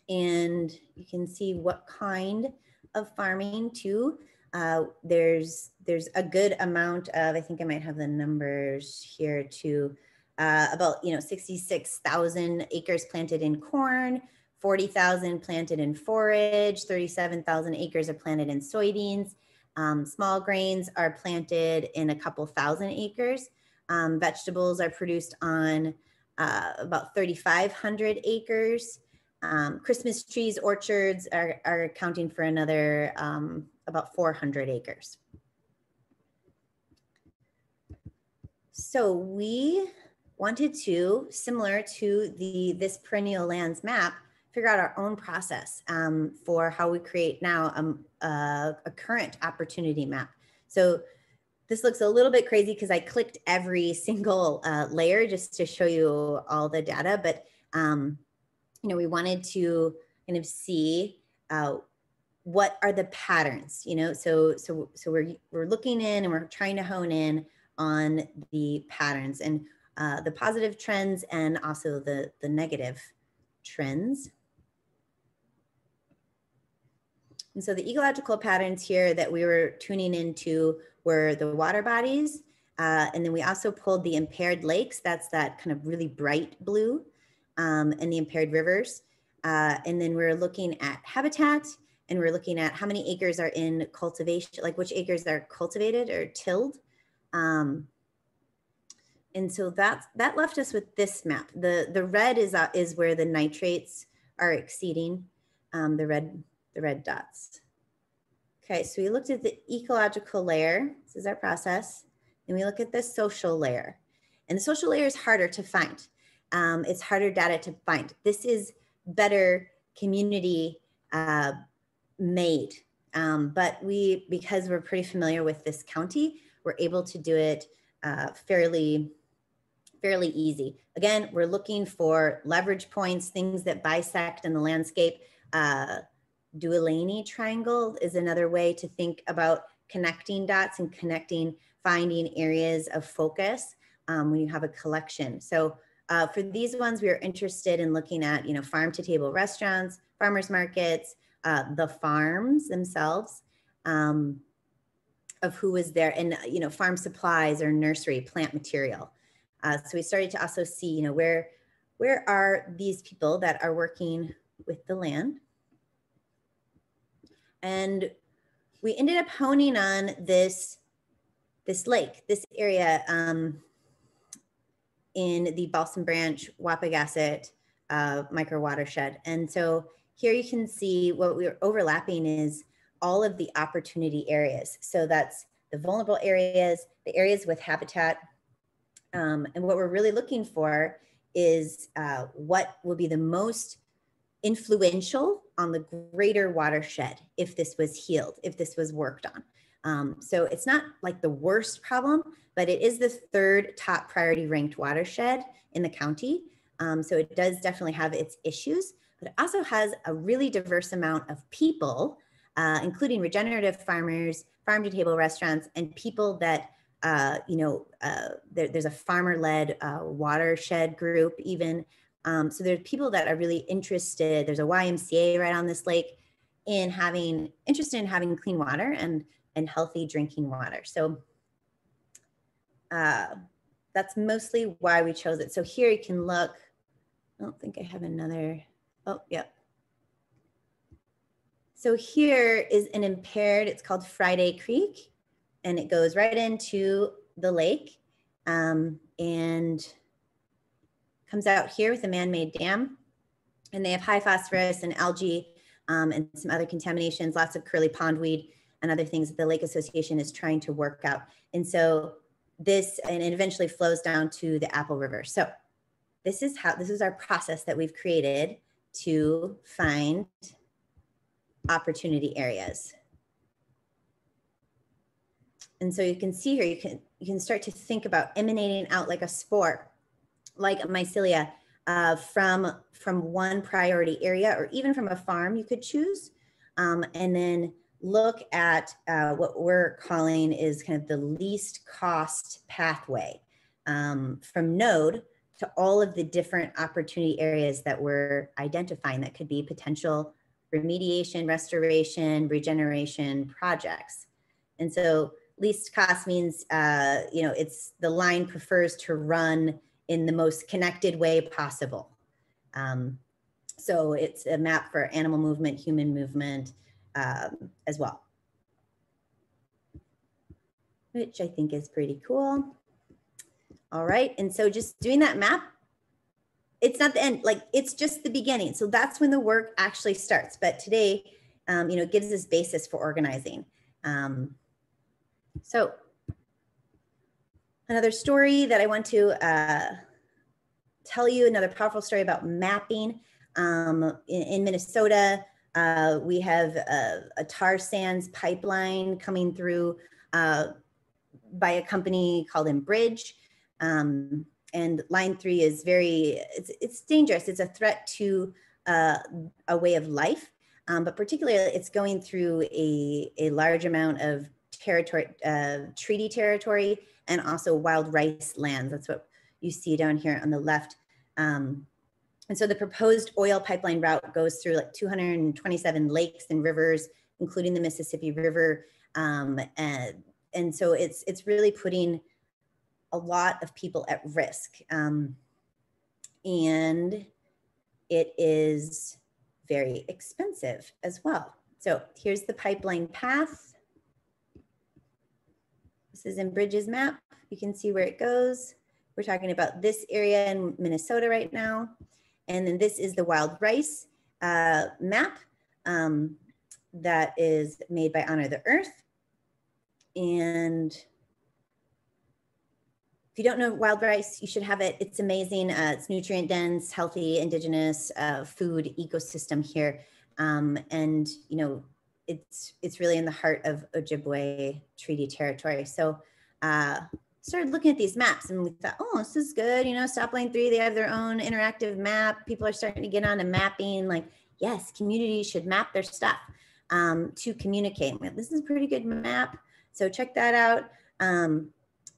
and you can see what kind of farming too. Uh, there's there's a good amount of, I think I might have the numbers here too, uh, about, you know, sixty-six thousand acres planted in corn, forty thousand planted in forage, thirty-seven thousand acres are planted in soybeans. Um, small grains are planted in a couple thousand acres. Um, vegetables are produced on uh, about thirty-five hundred acres. Um, Christmas trees, orchards are, are accounting for another um, about four hundred acres. So we wanted to, similar to the This Perennial Lands map, figure out our own process um, for how we create now um, uh, a current opportunity map. So this looks a little bit crazy because I clicked every single uh, layer just to show you all the data, but um, you know, we wanted to kind of see uh, what are the patterns, you know, so so so we're, we're looking in and we're trying to hone in on the patterns and uh, the positive trends and also the, the negative trends. And so the ecological patterns here that we were tuning into were the water bodies. Uh, and then we also pulled the impaired lakes. That's that kind of really bright blue. um, and the impaired rivers. Uh, and then we're looking at habitat, and we're looking at how many acres are in cultivation, like which acres are cultivated or tilled. Um, and so that's, that left us with this map. The, the red is, uh, is where the nitrates are exceeding um, the, red, the red dots. Okay, so we looked at the ecological layer. This is our process. And we look at the social layer. And the social layer is harder to find. Um, it's harder data to find. This is better community uh, made. Um, but we, because we're pretty familiar with this county, we're able to do it uh, fairly, fairly easy. Again, we're looking for leverage points, things that bisect in the landscape. Uh, Dualany triangle is another way to think about connecting dots and connecting, finding areas of focus um, when you have a collection. So uh, for these ones, we are interested in looking at, you know, farm to table restaurants, farmers markets, uh, the farms themselves, um, of who was there, and, you know, farm supplies or nursery plant material. Uh, so we started to also see, you know, where, where are these people that are working with the land? And we ended up honing on this, this lake, this area um, in the Balsam Branch, Wapagasset uh, microwatershed. And so here you can see what we're overlapping is all of the opportunity areas. So that's the vulnerable areas, the areas with habitat. Um, and what we're really looking for is uh, what will be the most influential on the greater watershed if this was healed, if this was worked on. Um, so it's not like the worst problem, but it is the third top priority ranked watershed in the county. Um, so it does definitely have its issues, but it also has a really diverse amount of people, uh, including regenerative farmers, farm to table restaurants, and people that, uh, you know, uh, there, there's a farmer led uh, watershed group even. Um, so there's people that are really interested. There's a Y M C A right on this lake, in having interested in having clean water and and healthy drinking water. So uh, that's mostly why we chose it. So here you can look. I don't think I have another. Oh, yep. So here is an impaired. It's called Friday Creek, and it goes right into the lake, um, and comes out here with a man-made dam, and they have high phosphorus and algae um, and some other contaminations, lots of curly pondweed and other things that the Lake Association is trying to work out. And so this, and it eventually flows down to the Apple River. So this is how, this is our process that we've created to find opportunity areas. And so you can see here, you can, you can start to think about emanating out like a spore, like a mycelia uh, from, from one priority area, or even from a farm you could choose. Um, and then look at uh, what we're calling is kind of the least cost pathway um, from node to all of the different opportunity areas that we're identifying that could be potential remediation, restoration, regeneration projects. And so least cost means, uh, you know, it's the line prefers to run in the most connected way possible. Um, so it's a map for animal movement, human movement um, as well, which I think is pretty cool. All right, and so just doing that map, it's not the end, like it's just the beginning. So that's when the work actually starts. But today, um, you know, it gives us basis for organizing. Um, so. Another story that I want to uh, tell you, another powerful story about mapping. Um, in, in Minnesota, uh, we have a, a tar sands pipeline coming through uh, by a company called Enbridge. Um, and line three is very, it's, it's dangerous. It's a threat to uh, a way of life, um, but particularly it's going through a, a large amount of territory, uh, treaty territory, and also wild rice lands. That's what you see down here on the left. Um, and so the proposed oil pipeline route goes through like two hundred twenty-seven lakes and rivers, including the Mississippi River. Um, and, and so it's, it's really putting a lot of people at risk. Um, and it is very expensive as well. So here's the pipeline path. This is in Bridges map. You can see where it goes. We're talking about this area in Minnesota right now. And then this is the wild rice uh, map um, that is made by Honor the Earth. And if you don't know wild rice, you should have it. It's amazing. Uh, it's nutrient dense, healthy, indigenous uh, food ecosystem here. Um, and, you know, it's, it's really in the heart of Ojibwe treaty territory. So uh, started looking at these maps and we thought, oh, this is good. You know, Stop Lane three, they have their own interactive map. People are starting to get on to mapping. Like, yes, communities should map their stuff um, to communicate. Like, this is a pretty good map. So check that out. Um,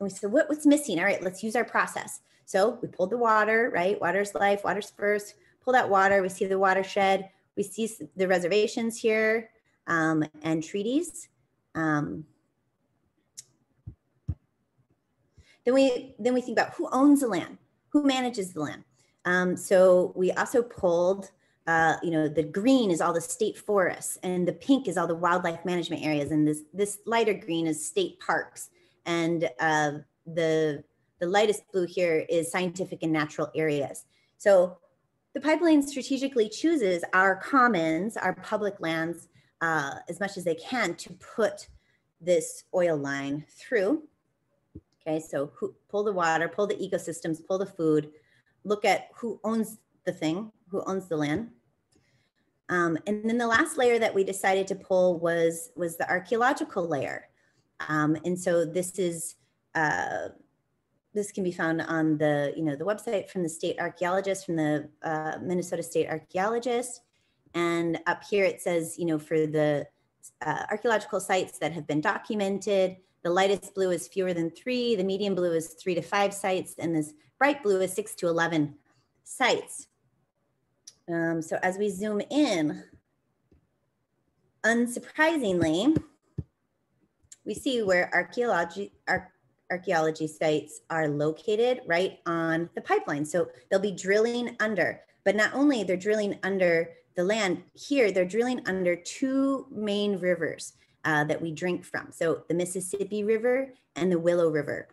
and we said, what, what's missing? All right, let's use our process. So we pulled the water, right? Water's life, water's first. Pull that water, we see the watershed. We see the reservations here um, and treaties. Um, then we then we think about who owns the land, who manages the land. Um, so we also pulled, uh, you know, the green is all the state forests, and the pink is all the wildlife management areas, and this this lighter green is state parks, and uh, the the lightest blue here is scientific and natural areas. So the pipeline strategically chooses our commons, our public lands, uh, as much as they can to put this oil line through. Okay, so who, pull the water, pull the ecosystems, pull the food, look at who owns the thing, who owns the land. Um, and then the last layer that we decided to pull was, was the archaeological layer. Um, and so this is, uh, this can be found on the, you know, the website from the state archaeologist, from the uh, Minnesota state archaeologist. And up here it says, you know, for the uh, archaeological sites that have been documented, the lightest blue is fewer than three, the medium blue is three to five sites, and this bright blue is six to eleven sites. Um, so as we zoom in, unsurprisingly, we see where archaeology, ar archaeology sites are located right on the pipeline. So they'll be drilling under, but not only they're drilling under the land here, they're drilling under two main rivers uh, that we drink from. So the Mississippi River and the Willow River.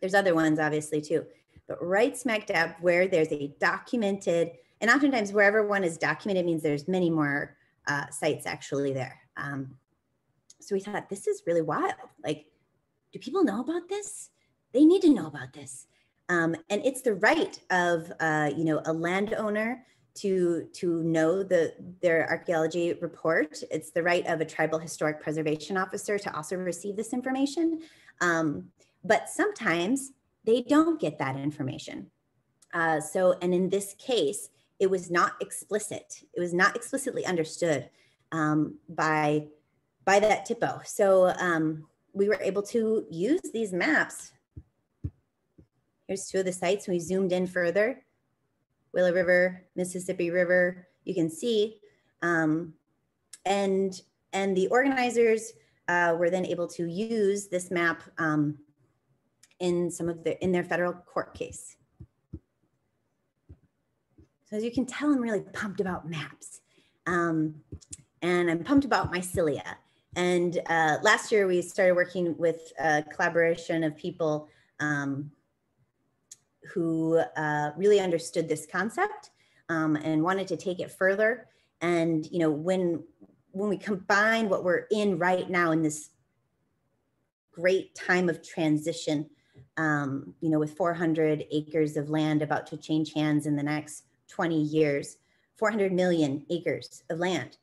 There's other ones obviously too, but right smack dab where there's a documented, and oftentimes wherever one is documented means there's many more uh, sites actually there. Um, so we thought this is really wild. Like, do people know about this? They need to know about this. Um, and it's the right of, uh, you know, a landowner to, to know the, their archaeology report. It's the right of a tribal historic preservation officer to also receive this information. Um, but sometimes they don't get that information. Uh, so, and in this case, it was not explicit. It was not explicitly understood um, by, by that T I P O. So, um, we were able to use these maps. Here's two of the sites. We zoomed in further. Willow River, Mississippi River, you can see. Um, and, and the organizers uh, were then able to use this map um, in some of the, in their federal court case. So as you can tell, I'm really pumped about maps. Um, and I'm pumped about Mycelia. And uh, last year we started working with a collaboration of people um, who uh, really understood this concept um, and wanted to take it further. And you know, when when we combine what we're in right now in this great time of transition, um, you know, with four hundred acres of land about to change hands in the next twenty years, four hundred million acres of land.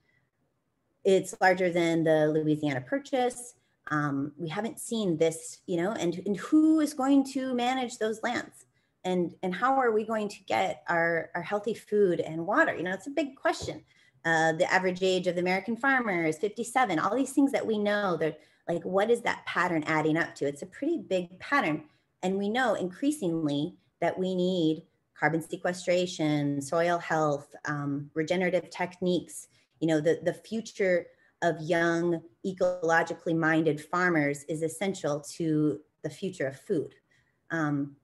It's larger than the Louisiana Purchase. Um, we haven't seen this, you know, and, and who is going to manage those lands? And, and how are we going to get our, our healthy food and water? You know, it's a big question. Uh, the average age of the American farmer is fifty-seven. All these things that we know, that like, what is that pattern adding up to? It's a pretty big pattern. And we know increasingly that we need carbon sequestration, soil health, um, regenerative techniques. You know, the, the future of young, ecologically minded farmers is essential to the future of food. Um,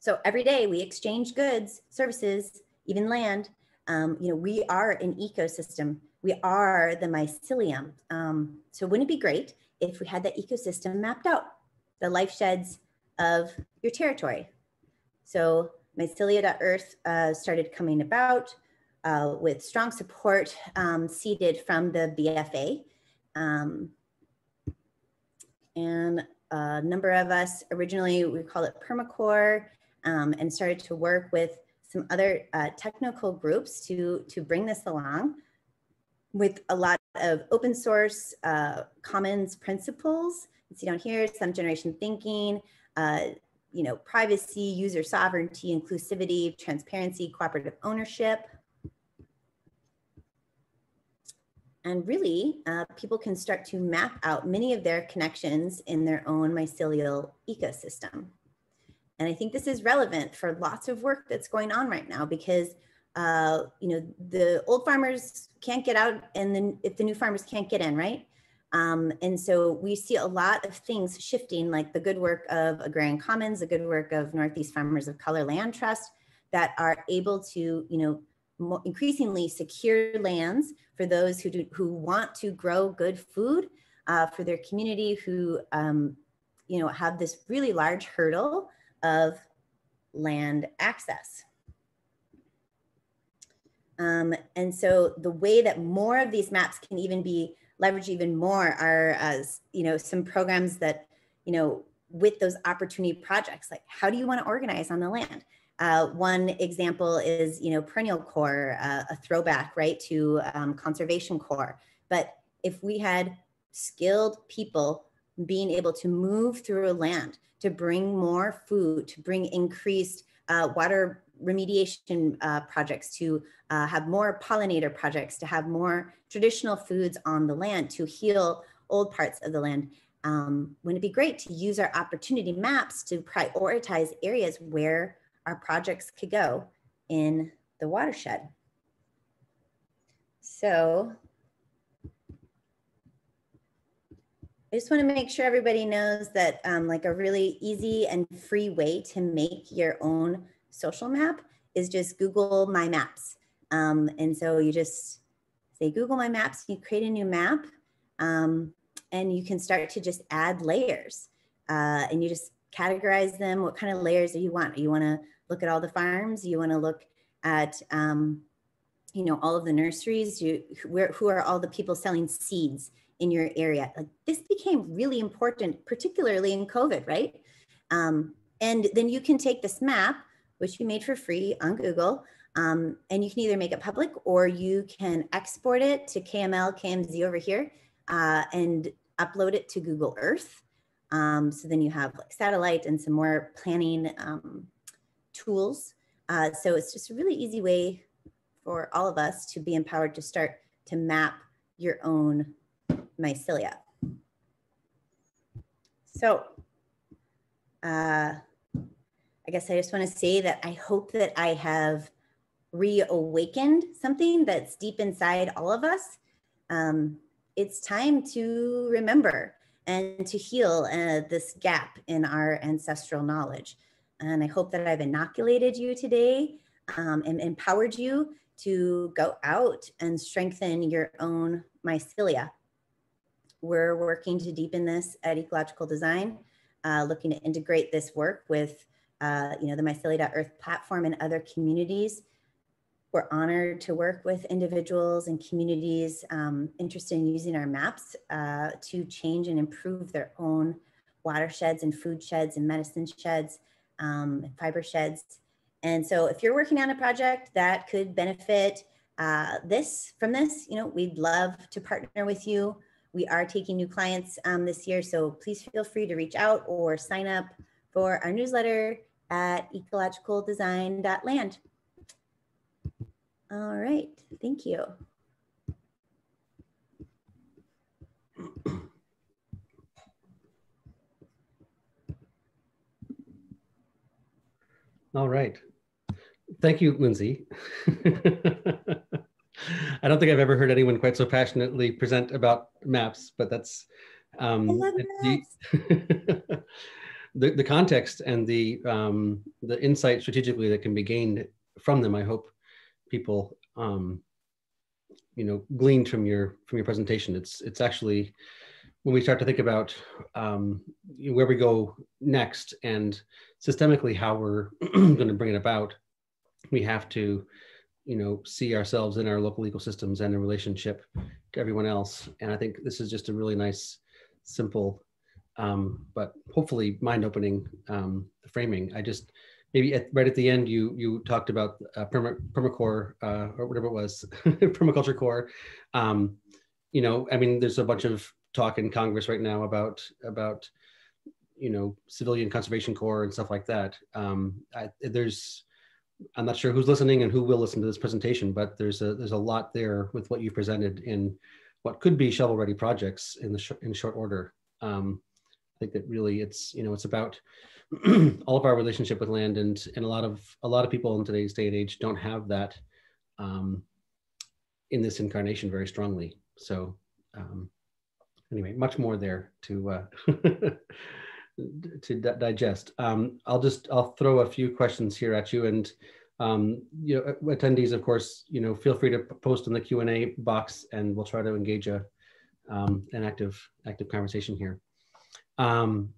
so every day we exchange goods, services, even land, Um, you know, we are an ecosystem. We are the mycelium. Um, so wouldn't it be great if we had that ecosystem mapped out, the life sheds of your territory? So Mycelia.Earth uh, started coming about uh, with strong support um, seeded from the B F A. Um, and a number of us originally, we call it Permacore, um, and started to work with some other uh, technical groups to, to bring this along with a lot of open source uh, commons principles. You see down here, some generation thinking, uh, you know, privacy, user sovereignty, inclusivity, transparency, cooperative ownership. And really, uh, people can start to map out many of their connections in their own mycelial ecosystem. And I think this is relevant for lots of work that's going on right now because, uh, you know, the old farmers can't get out and then if the new farmers can't get in, right? Um, and so we see a lot of things shifting, like the good work of Agrarian Commons, the good work of Northeast Farmers of Color Land Trust that are able to, you know, more increasingly secure lands for those who, do, who want to grow good food uh, for their community, who, um, you know, have this really large hurdle of land access. Um, and so the way that more of these maps can even be leveraged even more are, as you know, some programs that, you know, with those opportunity projects, like how do you want to organize on the land? Uh, one example is, you know, perennial core, uh, a throwback, right, to um, conservation core. But if we had skilled people being able to move through a land to bring more food, to bring increased uh, water remediation uh, projects, to uh, have more pollinator projects, to have more traditional foods on the land, to heal old parts of the land. Um, wouldn't it be great to use our opportunity maps to prioritize areas where our projects could go in the watershed? So I just want to make sure everybody knows that um, like a really easy and free way to make your own social map is just Google My Maps. Um, and so you just say Google My Maps, you create a new map, um, and you can start to just add layers. Uh, and you just categorize them. What kind of layers do you want? You want to look at all the farms? You want to look at, um, you know, all of the nurseries? You, where, who are all the people selling seeds in your area? Like, this became really important, particularly in COVID, right? Um, and then you can take this map, which you made for free on Google, um, and you can either make it public or you can export it to K M L, K M Z over here, uh, and upload it to Google Earth. Um, so then you have like satellite and some more planning um, tools. Uh, so it's just a really easy way for all of us to be empowered to start to map your own mycelia. So uh, I guess I just want to say that I hope that I have reawakened something that's deep inside all of us. Um, it's time to remember and to heal uh, this gap in our ancestral knowledge. And I hope that I've inoculated you today um, and empowered you to go out and strengthen your own mycelia. We're working to deepen this at Ecological Design, uh, looking to integrate this work with uh, you know, the Mycelia.Earth platform and other communities. We're honored to work with individuals and communities um, interested in using our maps uh, to change and improve their own watersheds and food sheds and medicine sheds, um, and fiber sheds. And so if you're working on a project that could benefit uh, this from this, you know, we'd love to partner with you. We are taking new clients um, this year, so please feel free to reach out or sign up for our newsletter at ecologicaldesign dot land. All right, thank you. All right. Thank you, Lindsay. I don't think I've ever heard anyone quite so passionately present about maps, but that's um, I love maps. The, the, the context and the, um, the insight strategically that can be gained from them, I hope people um, you know, gleaned from your from your presentation. It's it's actually when we start to think about um, where we go next and systemically how we're going to bring it about, we have to, you know, see ourselves in our local ecosystems and in relationship to everyone else. And I think this is just a really nice, simple, um, but hopefully mind-opening um, framing. I just maybe at, right at the end you you talked about uh, perma permacore uh, or whatever it was, permaculture core. Um, you know, I mean, there's a bunch of talk in Congress right now about about you know civilian conservation corps and stuff like that. Um, I, there's I'm not sure who's listening and who will listen to this presentation, but there's a there's a lot there with what you presented in what could be shovel-ready projects in the sh in short order. Um, I think that really it's you know it's about all of our relationship with land, and and a lot of a lot of people in today's day and age don't have that um, in this incarnation very strongly. So um, anyway, much more there to uh, to di digest. Um, I'll just I'll throw a few questions here at you, and um, you know, attendees, of course, you know, feel free to post in the Q and A box, and we'll try to engage a um, an active active conversation here. Um,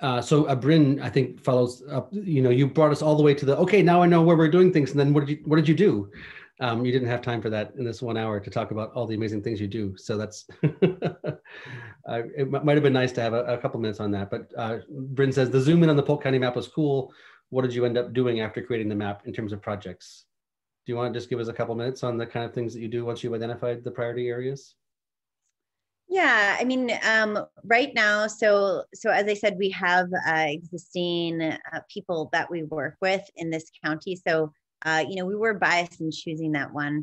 uh, so Abrin, I think, follows up. You know, you brought us all the way to the okay. Now I know where we're doing things, and then what did you what did you do? Um, you didn't have time for that in this one hour to talk about all the amazing things you do. So that's, uh, it might have been nice to have a, a couple minutes on that. But uh, Bryn says, the zoom in on the Polk County map was cool. What did you end up doing after creating the map in terms of projects? Do you want to just give us a couple minutes on the kind of things that you do once you've identified the priority areas? Yeah, I mean, um, right now, so so as I said, we have uh, existing uh, people that we work with in this county. So Uh, you know, we were biased in choosing that one.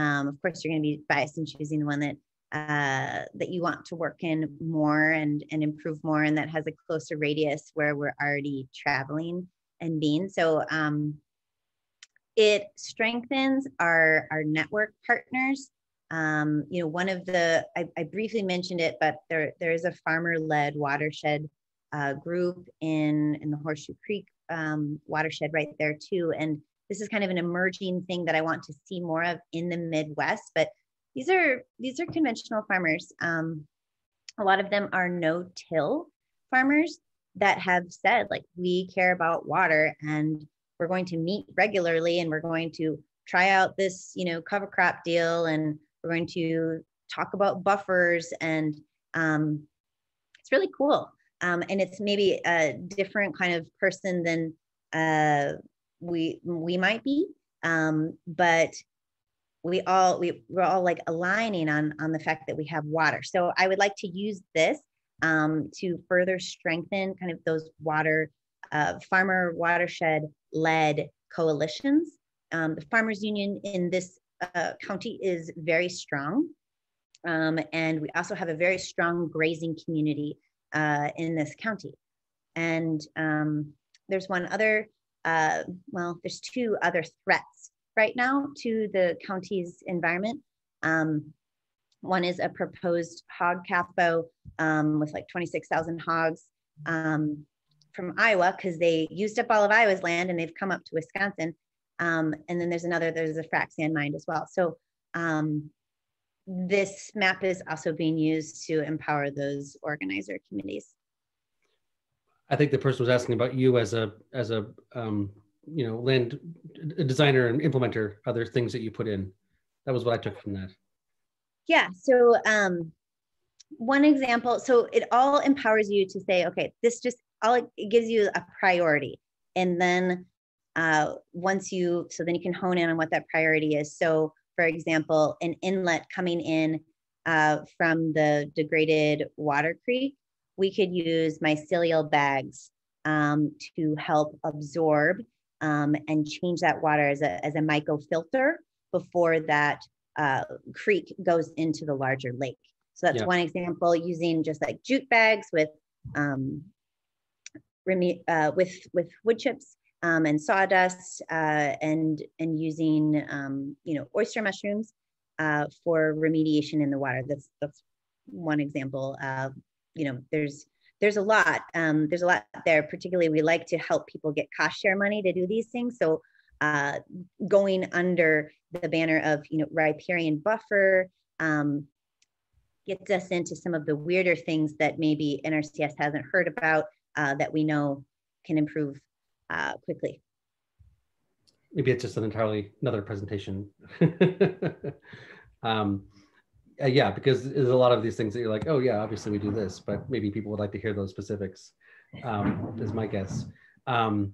Um, of course, you're going to be biased in choosing the one that uh, that you want to work in more and and improve more, and that has a closer radius where we're already traveling and being. So um, it strengthens our our network partners. Um, you know, one of the I, I briefly mentioned it, but there there is a farmer-led watershed uh, group in in the Horseshoe Creek um, watershed right there too, and this is kind of an emerging thing that I want to see more of in the Midwest, but these are these are conventional farmers. Um, a lot of them are no-till farmers that have said, like, we care about water and we're going to meet regularly and we're going to try out this, you know, cover crop deal, and we're going to talk about buffers, and um, it's really cool. Um, and it's maybe a different kind of person than uh, we we might be, um, but we all we we're all like aligning on on the fact that we have water. So I would like to use this um, to further strengthen kind of those water uh, farmer watershed led coalitions. Um, the farmers union in this uh, county is very strong, um, and we also have a very strong grazing community uh, in this county. And um, there's one other. Uh, well, there's two other threats right now to the county's environment. Um, one is a proposed hog capo um, with like twenty-six thousand hogs um, from Iowa, because they used up all of Iowa's land and they've come up to Wisconsin. Um, and then there's another, there's a frac sand mine as well. So um, this map is also being used to empower those organizer committees. I think the person was asking about you as a as a um, you know land designer and implementer, other things that you put in. That was what I took from that. Yeah. So um, one example. So it all empowers you to say, okay, this just all it gives you a priority, and then uh, once you so then you can hone in on what that priority is. So for example, an inlet coming in uh, from the degraded water creek. We could use mycelial bags um, to help absorb um, and change that water as a, as a mycofilter before that uh, creek goes into the larger lake. So that's yeah. one example, using just like jute bags with um, uh, with with wood chips um, and sawdust uh, and and using um, you know oyster mushrooms uh, for remediation in the water. That's that's one example. Uh, You know, there's there's a lot um, there's a lot there. Particularly, we like to help people get cost share money to do these things. So uh, going under the banner of, you know, riparian buffer, um, gets us into some of the weirder things that maybe N R C S hasn't heard about uh, that we know can improve uh, quickly. Maybe it's just an entirely another presentation. um, yeah, because there's a lot of these things that you're like, oh yeah, obviously we do this, but maybe people would like to hear those specifics, um, is my guess. Um,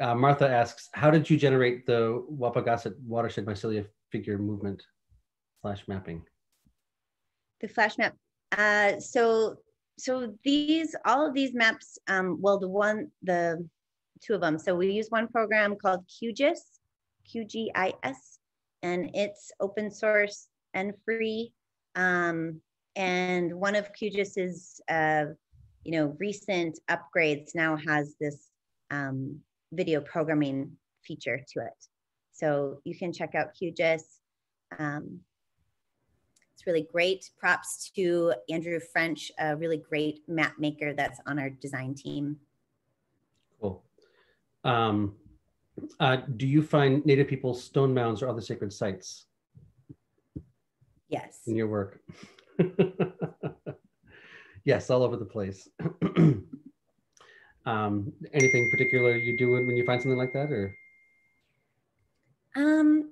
uh, Martha asks, how did you generate the Wapagasset watershed mycelia figure movement slash mapping? The flash map. Uh, so, so these, all of these maps, um, well, the one, the two of them. So we use one program called Q G I S, Q G I S, and it's open source and free. Um, and one of Q G I S's, uh, you know, recent upgrades now has this um, video programming feature to it. So you can check out Q G I S. Um, It's really great. Props to Andrew French, a really great map maker that's on our design team. Cool. Um, uh, do you find Native people stone mounds or other sacred sites? Yes. In your work? Yes, all over the place. um, anything particular you do when you find something like that, or? Um.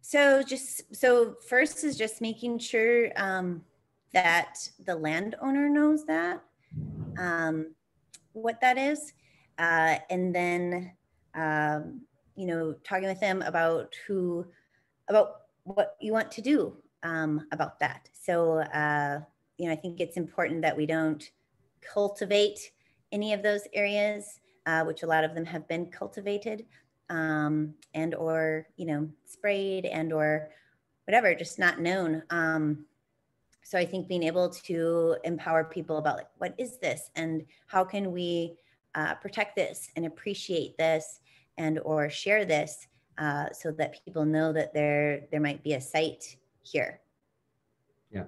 So just, so first is just making sure um, that the landowner knows that, um, what that is. Uh, and then, um, you know, talking with them about who, about what you want to do um, about that. So, uh, you know, I think it's important that we don't cultivate any of those areas, uh, which a lot of them have been cultivated. Um, and or, you know, sprayed and or whatever, just not known. Um, so I think being able to empower people about like, what is this and how can we uh, protect this and appreciate this and or share this uh, so that people know that there, there might be a site here. Yeah.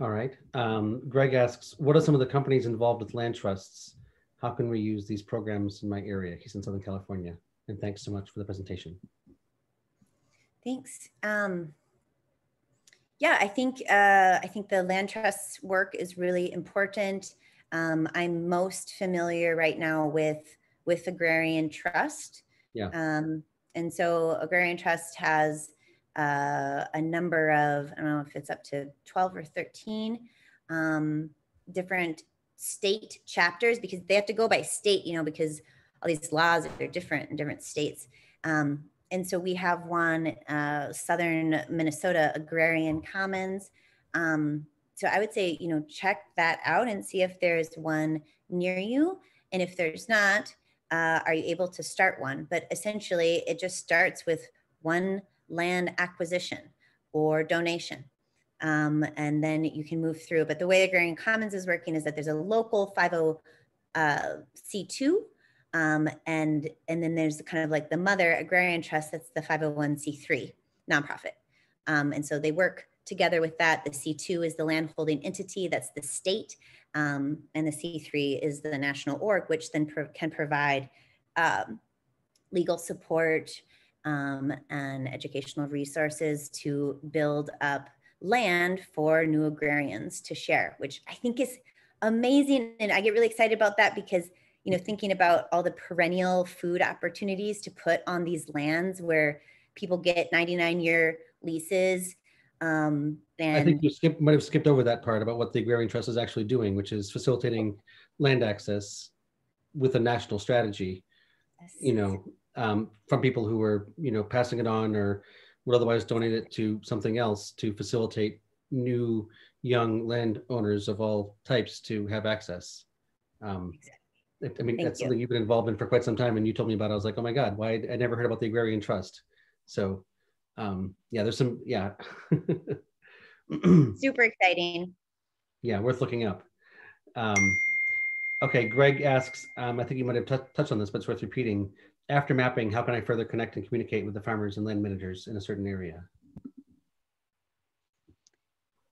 All right. Um, Greg asks, what are some of the companies involved with land trusts? How can we use these programs in my area? He's in Southern California. And thanks so much for the presentation. Thanks. Um, yeah, I think uh, I think the land trust work is really important. Um, I'm most familiar right now with with Agrarian Trust. Yeah. Um, and so Agrarian Trust has uh, a number of, I don't know if it's up to twelve or thirteen um, different state chapters, because they have to go by state, you know, because all these laws, they're different in different states. Um, and so we have one, uh, Southern Minnesota Agrarian Commons. Um, so I would say, you know, check that out and see if there's one near you. And if there's not, uh, are you able to start one? But essentially it just starts with one land acquisition or donation. Um, and then you can move through. But the way Agrarian Commons is working is that there's a local five oh C two, um, and, and then there's kind of like the mother Agrarian Trust, that's the five oh one C three nonprofit. Um, and so they work together with that. The C two is the landholding entity, that's the state, um, and the C three is the national org, which then pro can provide um, legal support um, and educational resources to build up land for new agrarians to share, which I think is amazing. And I get really excited about that because, you know, thinking about all the perennial food opportunities to put on these lands where people get ninety-nine year leases. Um, and I think you skip, might have skipped over that part about what the Agrarian Trust is actually doing, which is facilitating land access with a national strategy, yes. you know, um, from people who are, you know, passing it on or would otherwise donate it to something else to facilitate new young landowners of all types to have access. Um, I mean, Thank that's you. something you've been involved in for quite some time, and you told me about it. I was like, oh my God, why I never heard about the Agrarian Trust. So um, yeah, there's some, yeah. Super exciting. Yeah, worth looking up. Um, okay, Greg asks, um, I think you might have touched on this, but it's worth repeating. After mapping, how can I further connect and communicate with the farmers and land managers in a certain area?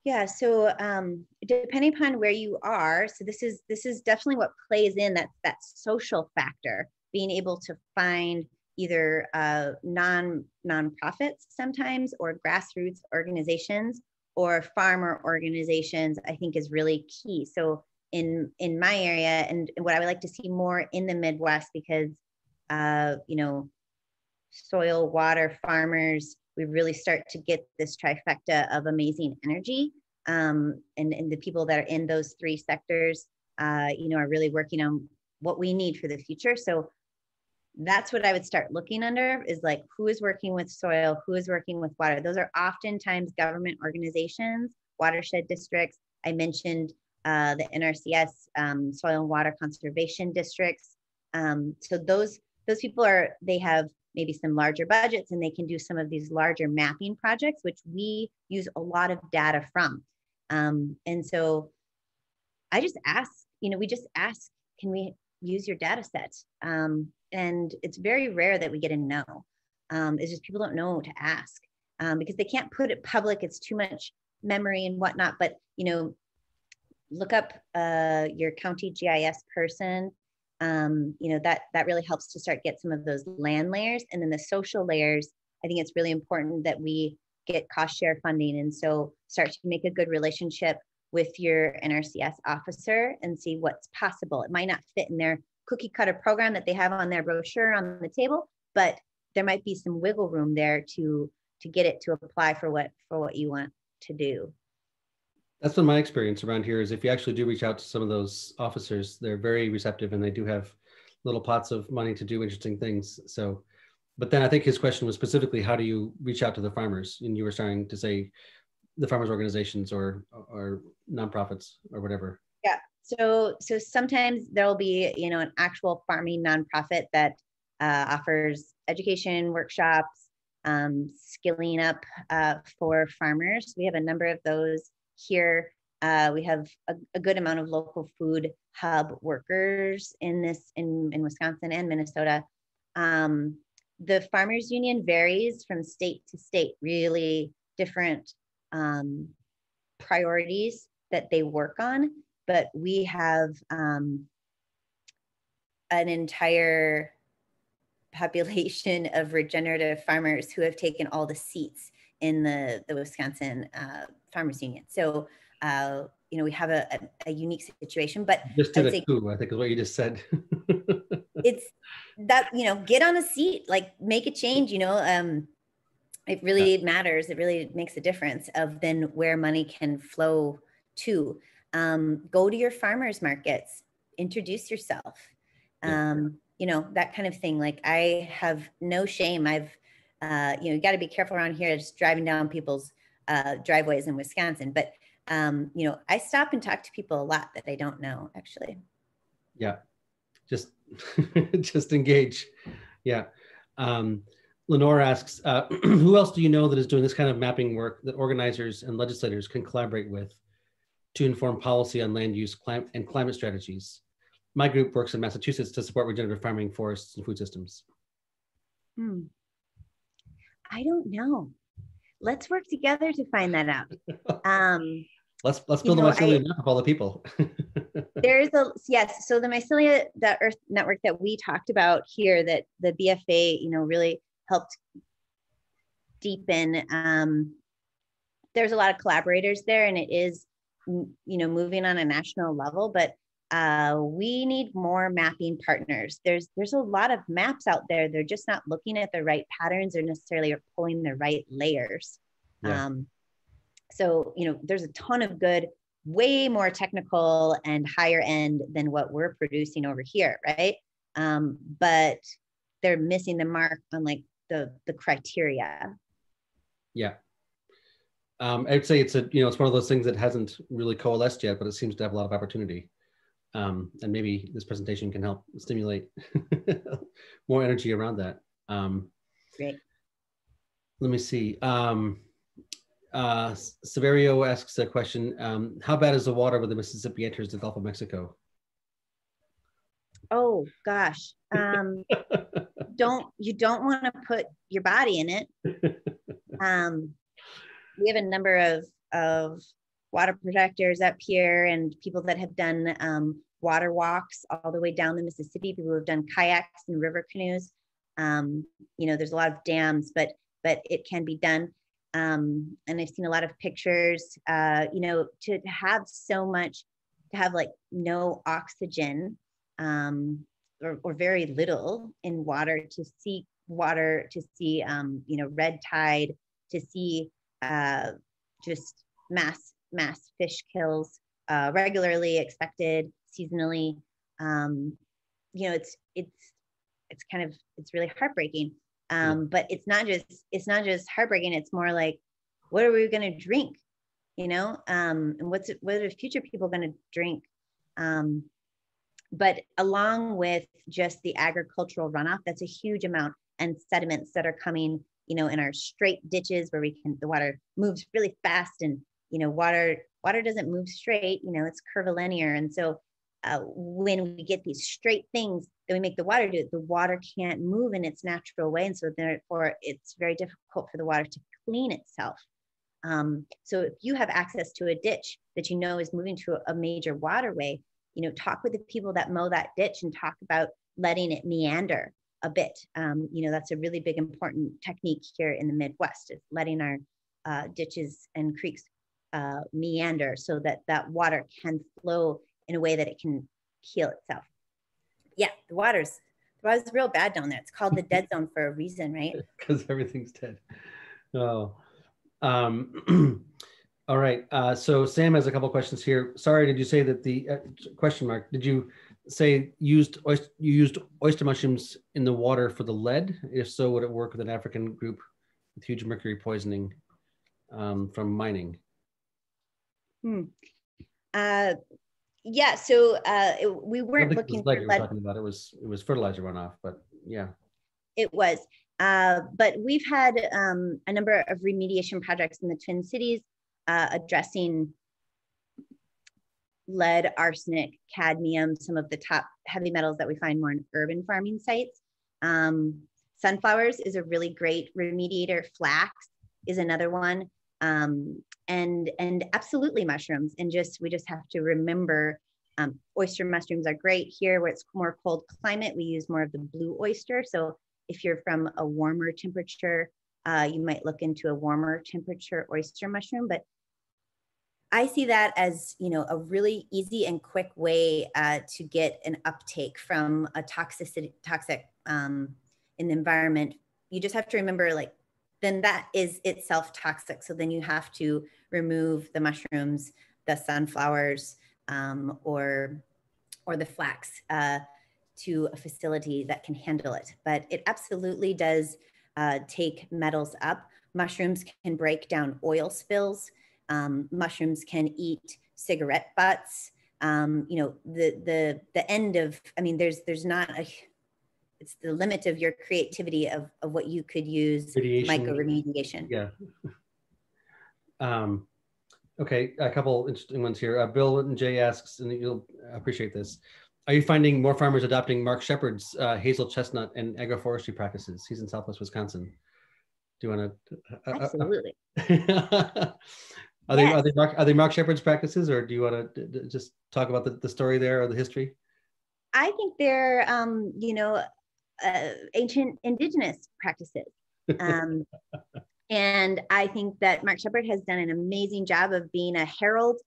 Yeah, so um, depending upon where you are, so this is this is definitely what plays in that that social factor, being able to find either uh, non nonprofits sometimes, or grassroots organizations, or farmer organizations, I think is really key. So in in my area, and what I would like to see more in the Midwest, because uh, you know, soil, water, farmers, we really start to get this trifecta of amazing energy. Um, and, and the people that are in those three sectors, uh, you know, are really working on what we need for the future. So that's what I would start looking under, is like, who is working with soil, who is working with water. Those are oftentimes government organizations, watershed districts. I mentioned uh, the N R C S, um, soil and water conservation districts. Um, so those, those people are, they have maybe some larger budgets, and they can do some of these larger mapping projects, which we use a lot of data from. Um, and so I just ask, you know, we just ask, can we use your data set? Um, and it's very rare that we get a no. Um, it's just people don't know to ask um, because they can't put it public. It's too much memory and whatnot. But, you know, look up uh, your county G I S person. Um, you know, that, that really helps to start get some of those land layers. And then the social layers, I think it's really important that we get cost share funding. And so start to make a good relationship with your N R C S officer and see what's possible. It might not fit in their cookie cutter program that they have on their brochure on the table, but there might be some wiggle room there to, to get it to apply for what, for what you want to do. That's been my experience around here, is if you actually do reach out to some of those officers, they're very receptive, and they do have little pots of money to do interesting things. So, but then I think his question was specifically, how do you reach out to the farmers? And you were starting to say the farmers' organizations or, or nonprofits or whatever. Yeah, so, so sometimes there'll be, you know, an actual farming nonprofit that uh, offers education, workshops, um, skilling up uh, for farmers. We have a number of those here. Uh, we have a, a good amount of local food hub workers in this in, in Wisconsin and Minnesota. Um, the Farmers Union varies from state to state, really different um, priorities that they work on, but we have um, an entire population of regenerative farmers who have taken all the seats in the, the Wisconsin uh, Farmers Union. So, uh, you know, we have a, a, a unique situation, but- Just did a coup, I think is what you just said. It's that, you know, get on a seat, like make a change, you know, um, it really yeah. matters. It really makes a difference of then where money can flow to. Um, go to your farmers markets, introduce yourself, um, yeah. you know, that kind of thing. Like I have no shame. I've Uh, you know, you got to be careful around here, just driving down people's uh, driveways in Wisconsin. But, um, you know, I stop and talk to people a lot that I don't know, actually. Yeah, just just engage. Yeah. Um, Lenore asks, uh, who else do you know that is doing this kind of mapping work that organizers and legislators can collaborate with to inform policy on land use clim- and climate strategies? My group works in Massachusetts to support regenerative farming, forests, and food systems. Hmm. I don't know. Let's work together to find that out. Um, let's let's build a Mycelia map of all the people. There is a yes. So the Mycelia dot Earth network that we talked about here, that the B F A, you know, really helped deepen. Um, there's a lot of collaborators there, and it is, you know, moving on a national level. But uh, we need more mapping partners. There's there's a lot of maps out there. They're just not looking at the right patterns or necessarily pulling the right layers. Yeah. Um, so, you know, there's a ton of good, way more technical and higher end than what we're producing over here, right? Um, but they're missing the mark on like the, the criteria. Yeah. Um, I'd say it's a, you know, it's one of those things that hasn't really coalesced yet, but it seems to have a lot of opportunity. Um, and maybe this presentation can help stimulate more energy around that. Um, Great. Let me see. Um, uh, Severio asks a question. Um, how bad is the water when the Mississippi enters the Gulf of Mexico? Oh gosh. Um, don't, you don't want to put your body in it. Um, we have a number of, of water protectors up here and people that have done um, water walks all the way down the Mississippi, people who have done kayaks and river canoes. Um, you know, there's a lot of dams, but but it can be done. Um, and I've seen a lot of pictures, uh, you know, to have so much, to have like no oxygen um, or, or very little in water, to see water, to see, um, you know, red tide, to see uh, just mass, mass fish kills uh, regularly, expected, seasonally. Um, you know, it's, it's, it's kind of, it's really heartbreaking. Um, but it's not just, it's not just heartbreaking. It's more like, what are we going to drink? You know, um, and what's, what are future people going to drink? Um, but along with just the agricultural runoff, that's a huge amount, and sediments that are coming, you know, in our straight ditches where we can, the water moves really fast, and, you know, water, water doesn't move straight, you know, it's curvilinear. And so uh, when we get these straight things, then we make the water do it. The water can't move in its natural way. And so therefore it's very difficult for the water to clean itself. Um, so if you have access to a ditch that you know is moving to a major waterway, you know, talk with the people that mow that ditch and talk about letting it meander a bit. Um, you know, that's a really big important technique here in the Midwest, is letting our uh, ditches and creeks uh, meander so that that water can flow in a way that it can heal itself. Yeah, the water's, the water's real bad down there. It's called the dead zone for a reason, right? Because everything's dead. Oh, um, all right. Uh, so Sam has a couple questions here. Sorry, did you say that the uh, question mark? Did you say used oyster, you used oyster mushrooms in the water for the lead? If so, would it work with an African group with huge mercury poisoning um, from mining? Hmm. Uh, Yeah, so uh, it, we weren't looking for lead. You were talking about it was it was fertilizer runoff, but yeah, it was. Uh, but we've had um, a number of remediation projects in the Twin Cities uh, addressing lead, arsenic, cadmium, some of the top heavy metals that we find more in urban farming sites. Um, sunflowers is a really great remediator. Flax is another one. Um, and and absolutely mushrooms, and just we just have to remember um, oyster mushrooms are great here where it's more cold climate. We use more of the blue oyster. So if you're from a warmer temperature, uh, you might look into a warmer temperature oyster mushroom. But I see that as, you know, a really easy and quick way uh, to get an uptake from a toxicity toxic um, in the environment. You just have to remember, like, then that is itself toxic. So then you have to remove the mushrooms, the sunflowers, um, or, or the flax uh, to a facility that can handle it. But it absolutely does uh, take metals up. Mushrooms can break down oil spills. Um, mushrooms can eat cigarette butts. Um, you know, the, the, the end of, I mean, there's, there's not a, it's the limit of your creativity of, of what you could use, micro-remediation. Yeah. Um, okay, a couple interesting ones here. Uh, Bill and Jay asks, and you'll appreciate this, are you finding more farmers adopting Mark Shepard's uh, hazel chestnut and agroforestry practices? He's in Southwest Wisconsin. Do you want to? Uh, Absolutely. Uh, are, yes. they, are, they Mark, are they Mark Shepard's practices, or do you want to just talk about the, the story there or the history? I think they're, um, you know, Uh, ancient indigenous practices. Um, and I think that Mark Shepard has done an amazing job of being a herald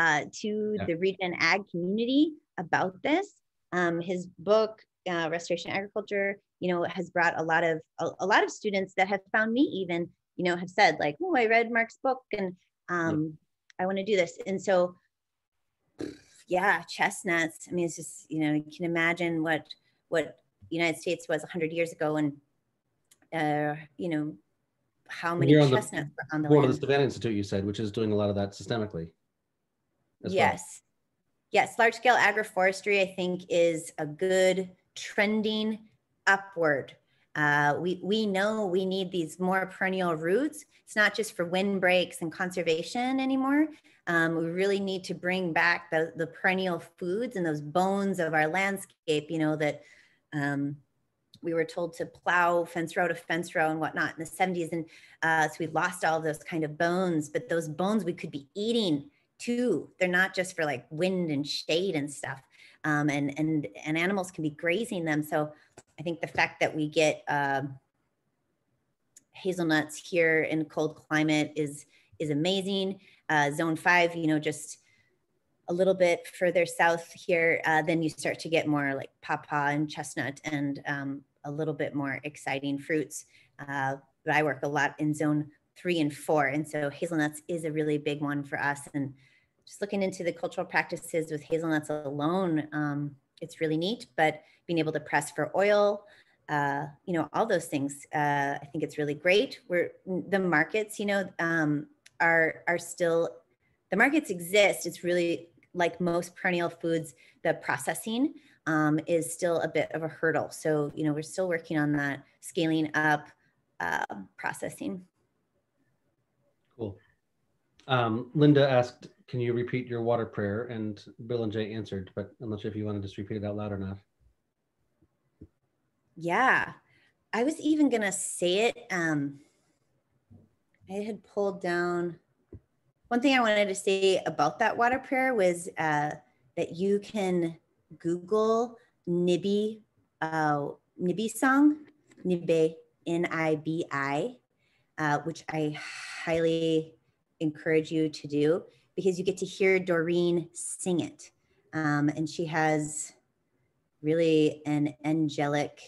uh, to yeah. the region ag community about this. Um, his book, uh, Restoration Agriculture, you know, has brought a lot of, a, a lot of students that have found me even, you know, have said like, oh, I read Mark's book and um, yeah. I want to do this. And so, yeah, chestnuts. I mean, it's just, you know, you can imagine what, what, United States was one hundred years ago, and uh, you know how many chestnuts the, were on the land. The Savannah Institute, you said, which is doing a lot of that systemically. Yes, well. yes, large-scale agroforestry, I think, is a good trending upward. Uh, we we know we need these more perennial roots. It's not just for windbreaks and conservation anymore. Um, we really need to bring back the the perennial foods and those bones of our landscape. You know that. Um, we were told to plow fence row to fence row and whatnot in the seventies. And uh, so we lost all those kind of bones, but those bones we could be eating too. They're not just for like wind and shade and stuff. um, and, and, and animals can be grazing them. So I think the fact that we get um, hazelnuts here in cold climate is, is amazing. Uh, zone five, you know, just a little bit further south here, uh, then you start to get more like pawpaw and chestnut and um, a little bit more exciting fruits. Uh, but I work a lot in zone three and four. And so hazelnuts is a really big one for us. And just looking into the cultural practices with hazelnuts alone, um, it's really neat, but being able to press for oil, uh, you know, all those things, uh, I think it's really great. We're, the markets, you know, um, are, are still, the markets exist. It's really like most perennial foods, the processing um, is still a bit of a hurdle. So, you know, we're still working on that, scaling up uh, processing. Cool. Um, Linda asked, can you repeat your water prayer? And Bill and Jay answered, but I'm not sure if you want to just repeat it out loud or not. Yeah, I was even going to say it. Um, I had pulled down. One thing I wanted to say about that water prayer was uh, that you can Google Nibi, uh, Nibi song, Nibi, N I B I. Uh, which I highly encourage you to do because you get to hear Doreen sing it. Um, and she has really an angelic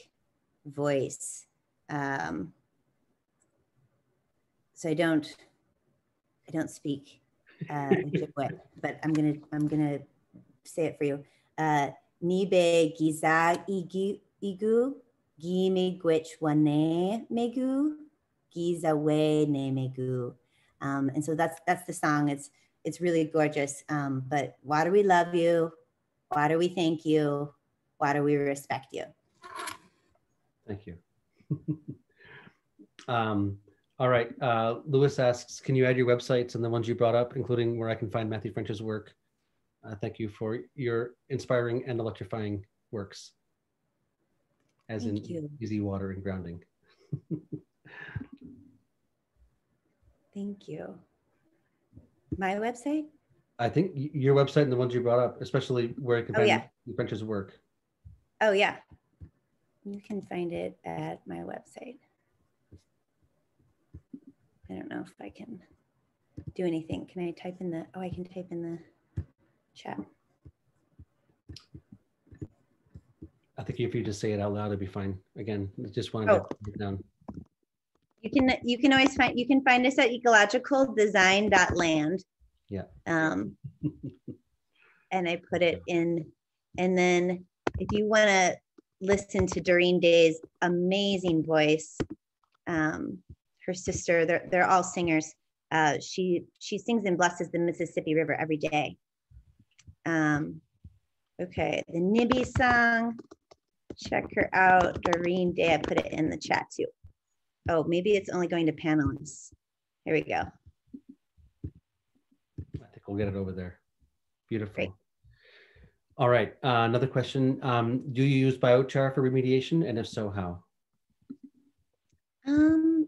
voice. Um, so I don't, I don't speak uh, Ojibwe, but I'm gonna, I'm gonna say it for you. Nibe giza igu igu gimigwich wane megu. Um, and so that's that's the song. It's it's really gorgeous. Um, but why do we love you? Why do we thank you? Why do we respect you? Thank you. um, all right. Uh, Lewis asks, can you add your websites and the ones you brought up, including where I can find Matthew French's work? Uh, thank you for your inspiring and electrifying works, as thank in you. Easy water and grounding. Thank you. My website? I think your website and the ones you brought up, especially where you can find oh, yeah. French's work. Oh yeah, you can find it at my website. I don't know if I can do anything. Can I type in the, oh, I can type in the chat. I think if you just say it out loud, it'd be fine. Again, I just wanted oh. to put it down. You can you can always find you can find us at ecological design dot land. Yeah. Um, and I put it in, and then if you want to listen to Doreen Day's amazing voice, um, her sister, they're they're all singers. Uh, she she sings and blesses the Mississippi River every day. Um, okay, the Nibi song. Check her out, Doreen Day. I put it in the chat too. Oh, maybe it's only going to panelists. Here we go. I think we'll get it over there. Beautiful. Great. All right, uh, another question. Um, do you use biochar for remediation? And if so, how? Um,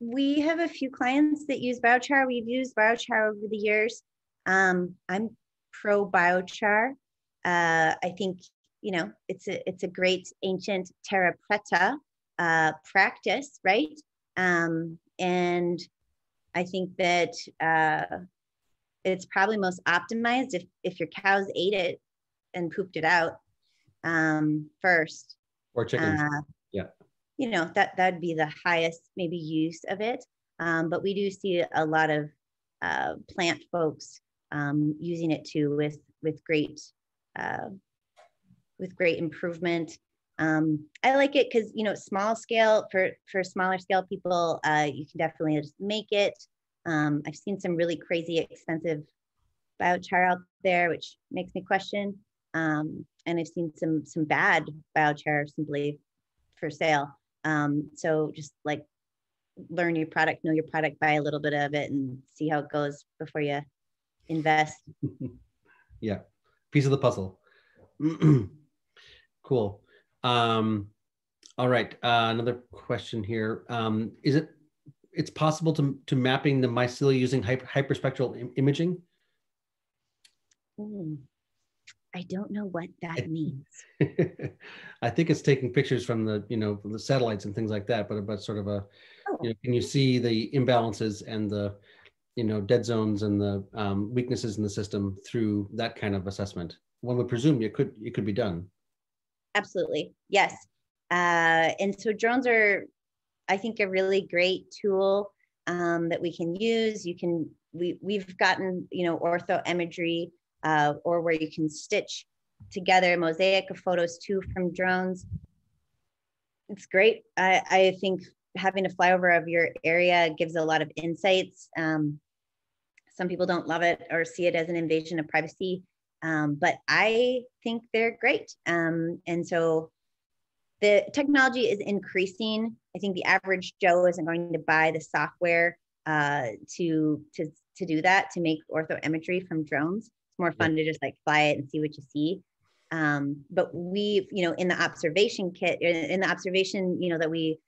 we have a few clients that use biochar. We've used biochar over the years. Um, I'm pro biochar. Uh, I think, you know, it's a, it's a great ancient terra preta. Uh, practice, right? Um, and I think that uh, it's probably most optimized if, if your cows ate it and pooped it out um, first. Or chickens, uh, yeah. You know, that that'd be the highest maybe use of it. Um, but we do see a lot of uh, plant folks um, using it too with, with, great, uh, with great improvement. Um, I like it because, you know, small scale for, for smaller scale people, uh, you can definitely just make it. Um, I've seen some really crazy expensive biochar out there, which makes me question. Um, and I've seen some, some bad biochar simply for sale. Um, so just like learn your product, know your product, buy a little bit of it and see how it goes before you invest. Yeah. Piece of the puzzle. Cool. Um, all right. Uh, another question here. Um, is it, it's possible to, to mapping the mycelia using hyper, hyperspectral im imaging? Mm. I don't know what that means. I think it's taking pictures from the, you know, the satellites and things like that, but about sort of a, oh. you know, can you see the imbalances and the, you know, dead zones and the um, weaknesses in the system through that kind of assessment? One would presume it could, it could be done. Absolutely, yes. Uh, and so drones are, I think, a really great tool um, that we can use. You can, we, we've gotten, you know, orthoimagery, Uh, or where you can stitch together mosaic of photos too from drones. It's great. I, I think having a flyover of your area gives a lot of insights. Um, some people don't love it or see it as an invasion of privacy, um, but I think they're great. Um, and so the technology is increasing. I think the average Joe isn't going to buy the software uh, to, to, to do that, to make orthoimagery from drones. More fun to just like fly it and see what you see. Um, but we, you know, in the observation kit, in the observation, you know, that we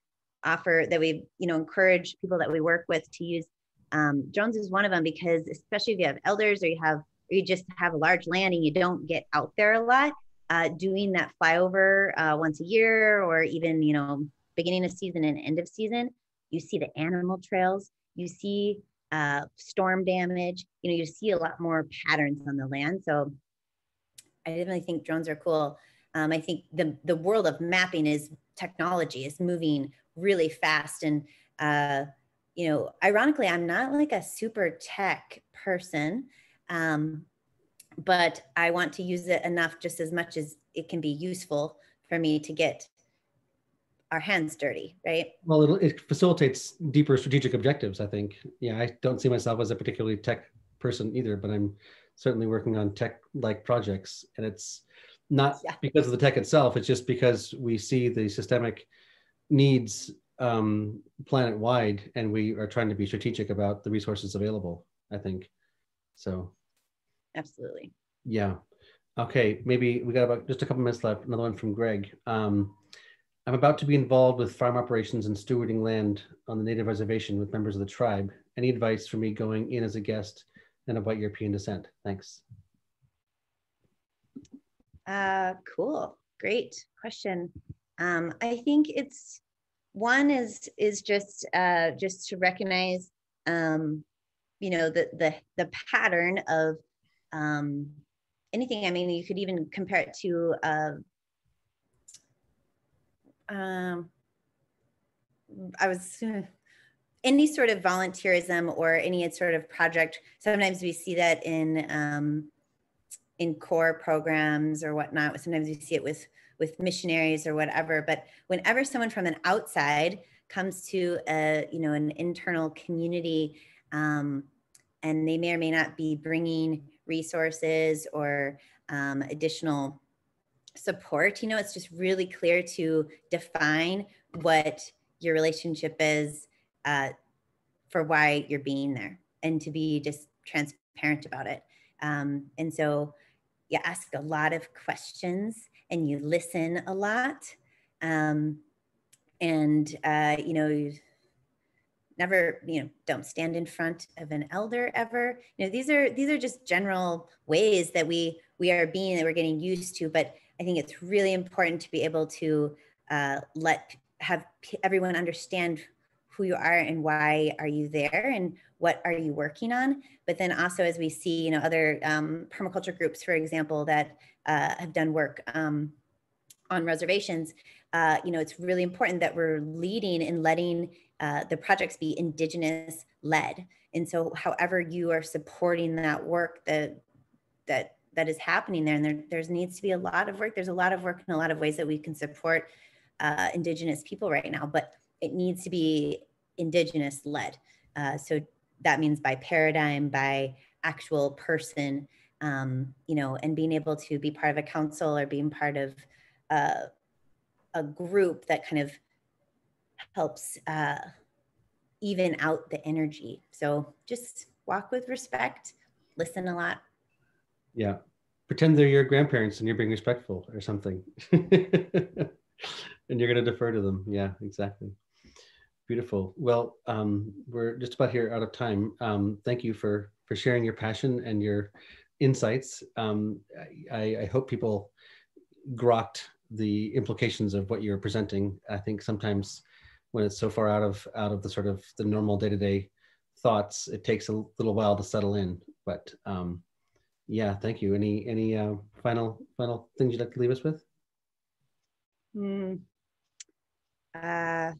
offer, that we, you know, encourage people that we work with to use, um, drones is one of them, because especially if you have elders or you have, or you just have a large land and you don't get out there a lot, uh, doing that flyover uh, once a year, or even, you know, beginning of season and end of season, you see the animal trails, you see Uh, storm damage, you know, you see a lot more patterns on the land. So I definitely think drones are cool. Um, I think the, the world of mapping is technology is moving really fast. And, uh, you know, ironically, I'm not like a super tech person, um, but I want to use it enough just as much as it can be useful for me to get our hands dirty, right? Well, it'll, it facilitates deeper strategic objectives, I think. Yeah, I don't see myself as a particularly tech person either, but I'm certainly working on tech-like projects. And it's not yeah. because of the tech itself, it's just because we see the systemic needs um, planet-wide, and we are trying to be strategic about the resources available, I think, so. Absolutely. Yeah. Okay, maybe we got about just a couple minutes left, another one from Greg. Um, I'm about to be involved with farm operations and stewarding land on the native reservation with members of the tribe. Any advice for me going in as a guest and of white European descent? Thanks. Uh, cool, great question. Um, I think it's, one is is just uh, just to recognize, um, you know, the the the pattern of um, anything. I mean, you could even compare it to. Uh, Um, I was uh, any sort of volunteerism or any sort of project. Sometimes we see that in um, in core programs or whatnot. Sometimes we see it with with missionaries or whatever. But whenever someone from an outside comes to a you know an internal community, um, and they may or may not be bringing resources or um, additional support, you know, it's just really clear to define what your relationship is uh, for why you're being there, and to be just transparent about it. Um, and so you ask a lot of questions and you listen a lot. Um, and, uh, you know, you never, you know, don't stand in front of an elder ever. You know, these are, these are just general ways that we, we are being, that we're getting used to, but I think it's really important to be able to uh, let have everyone understand who you are and why are you there and what are you working on. But then also, as we see, you know, other um, permaculture groups, for example, that uh, have done work um, on reservations, uh, you know, it's really important that we're leading and letting uh, the projects be indigenous led. And so, however you are supporting that work, the that. that is happening there. And there there's needs to be a lot of work. There's a lot of work in a lot of ways that we can support uh, indigenous people right now, but it needs to be indigenous led. Uh, so that means by paradigm, by actual person, um, you know, and being able to be part of a council or being part of uh, a group that kind of helps uh, even out the energy. So just walk with respect, listen a lot. Yeah, pretend they're your grandparents and you're being respectful or something. And you're going to defer to them. Yeah, exactly. Beautiful. Well, um, we're just about here out of time. Um, thank you for for sharing your passion and your insights. Um, I, I hope people grokked the implications of what you're presenting. I think sometimes when it's so far out of out of the sort of the normal day-to-day thoughts, it takes a little while to settle in. But um, yeah, thank you. Any any uh, final final things you'd like to leave us with? Mm. Uh,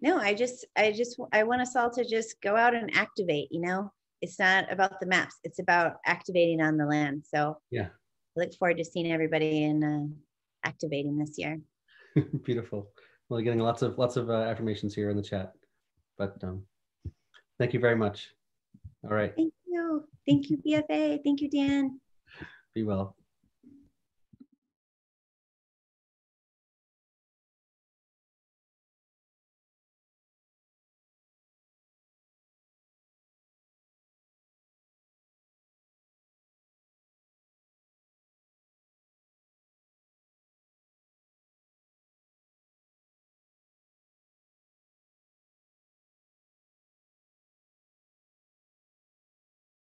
no, I just I just I want us all to just go out and activate. You know, it's not about the maps; it's about activating on the land. So yeah, I look forward to seeing everybody in uh, activating this year. Beautiful. Well, we're getting lots of lots of uh, affirmations here in the chat, but um, thank you very much. All right. Thank you. Thank you, B F A. Thank you, Dan. Be well.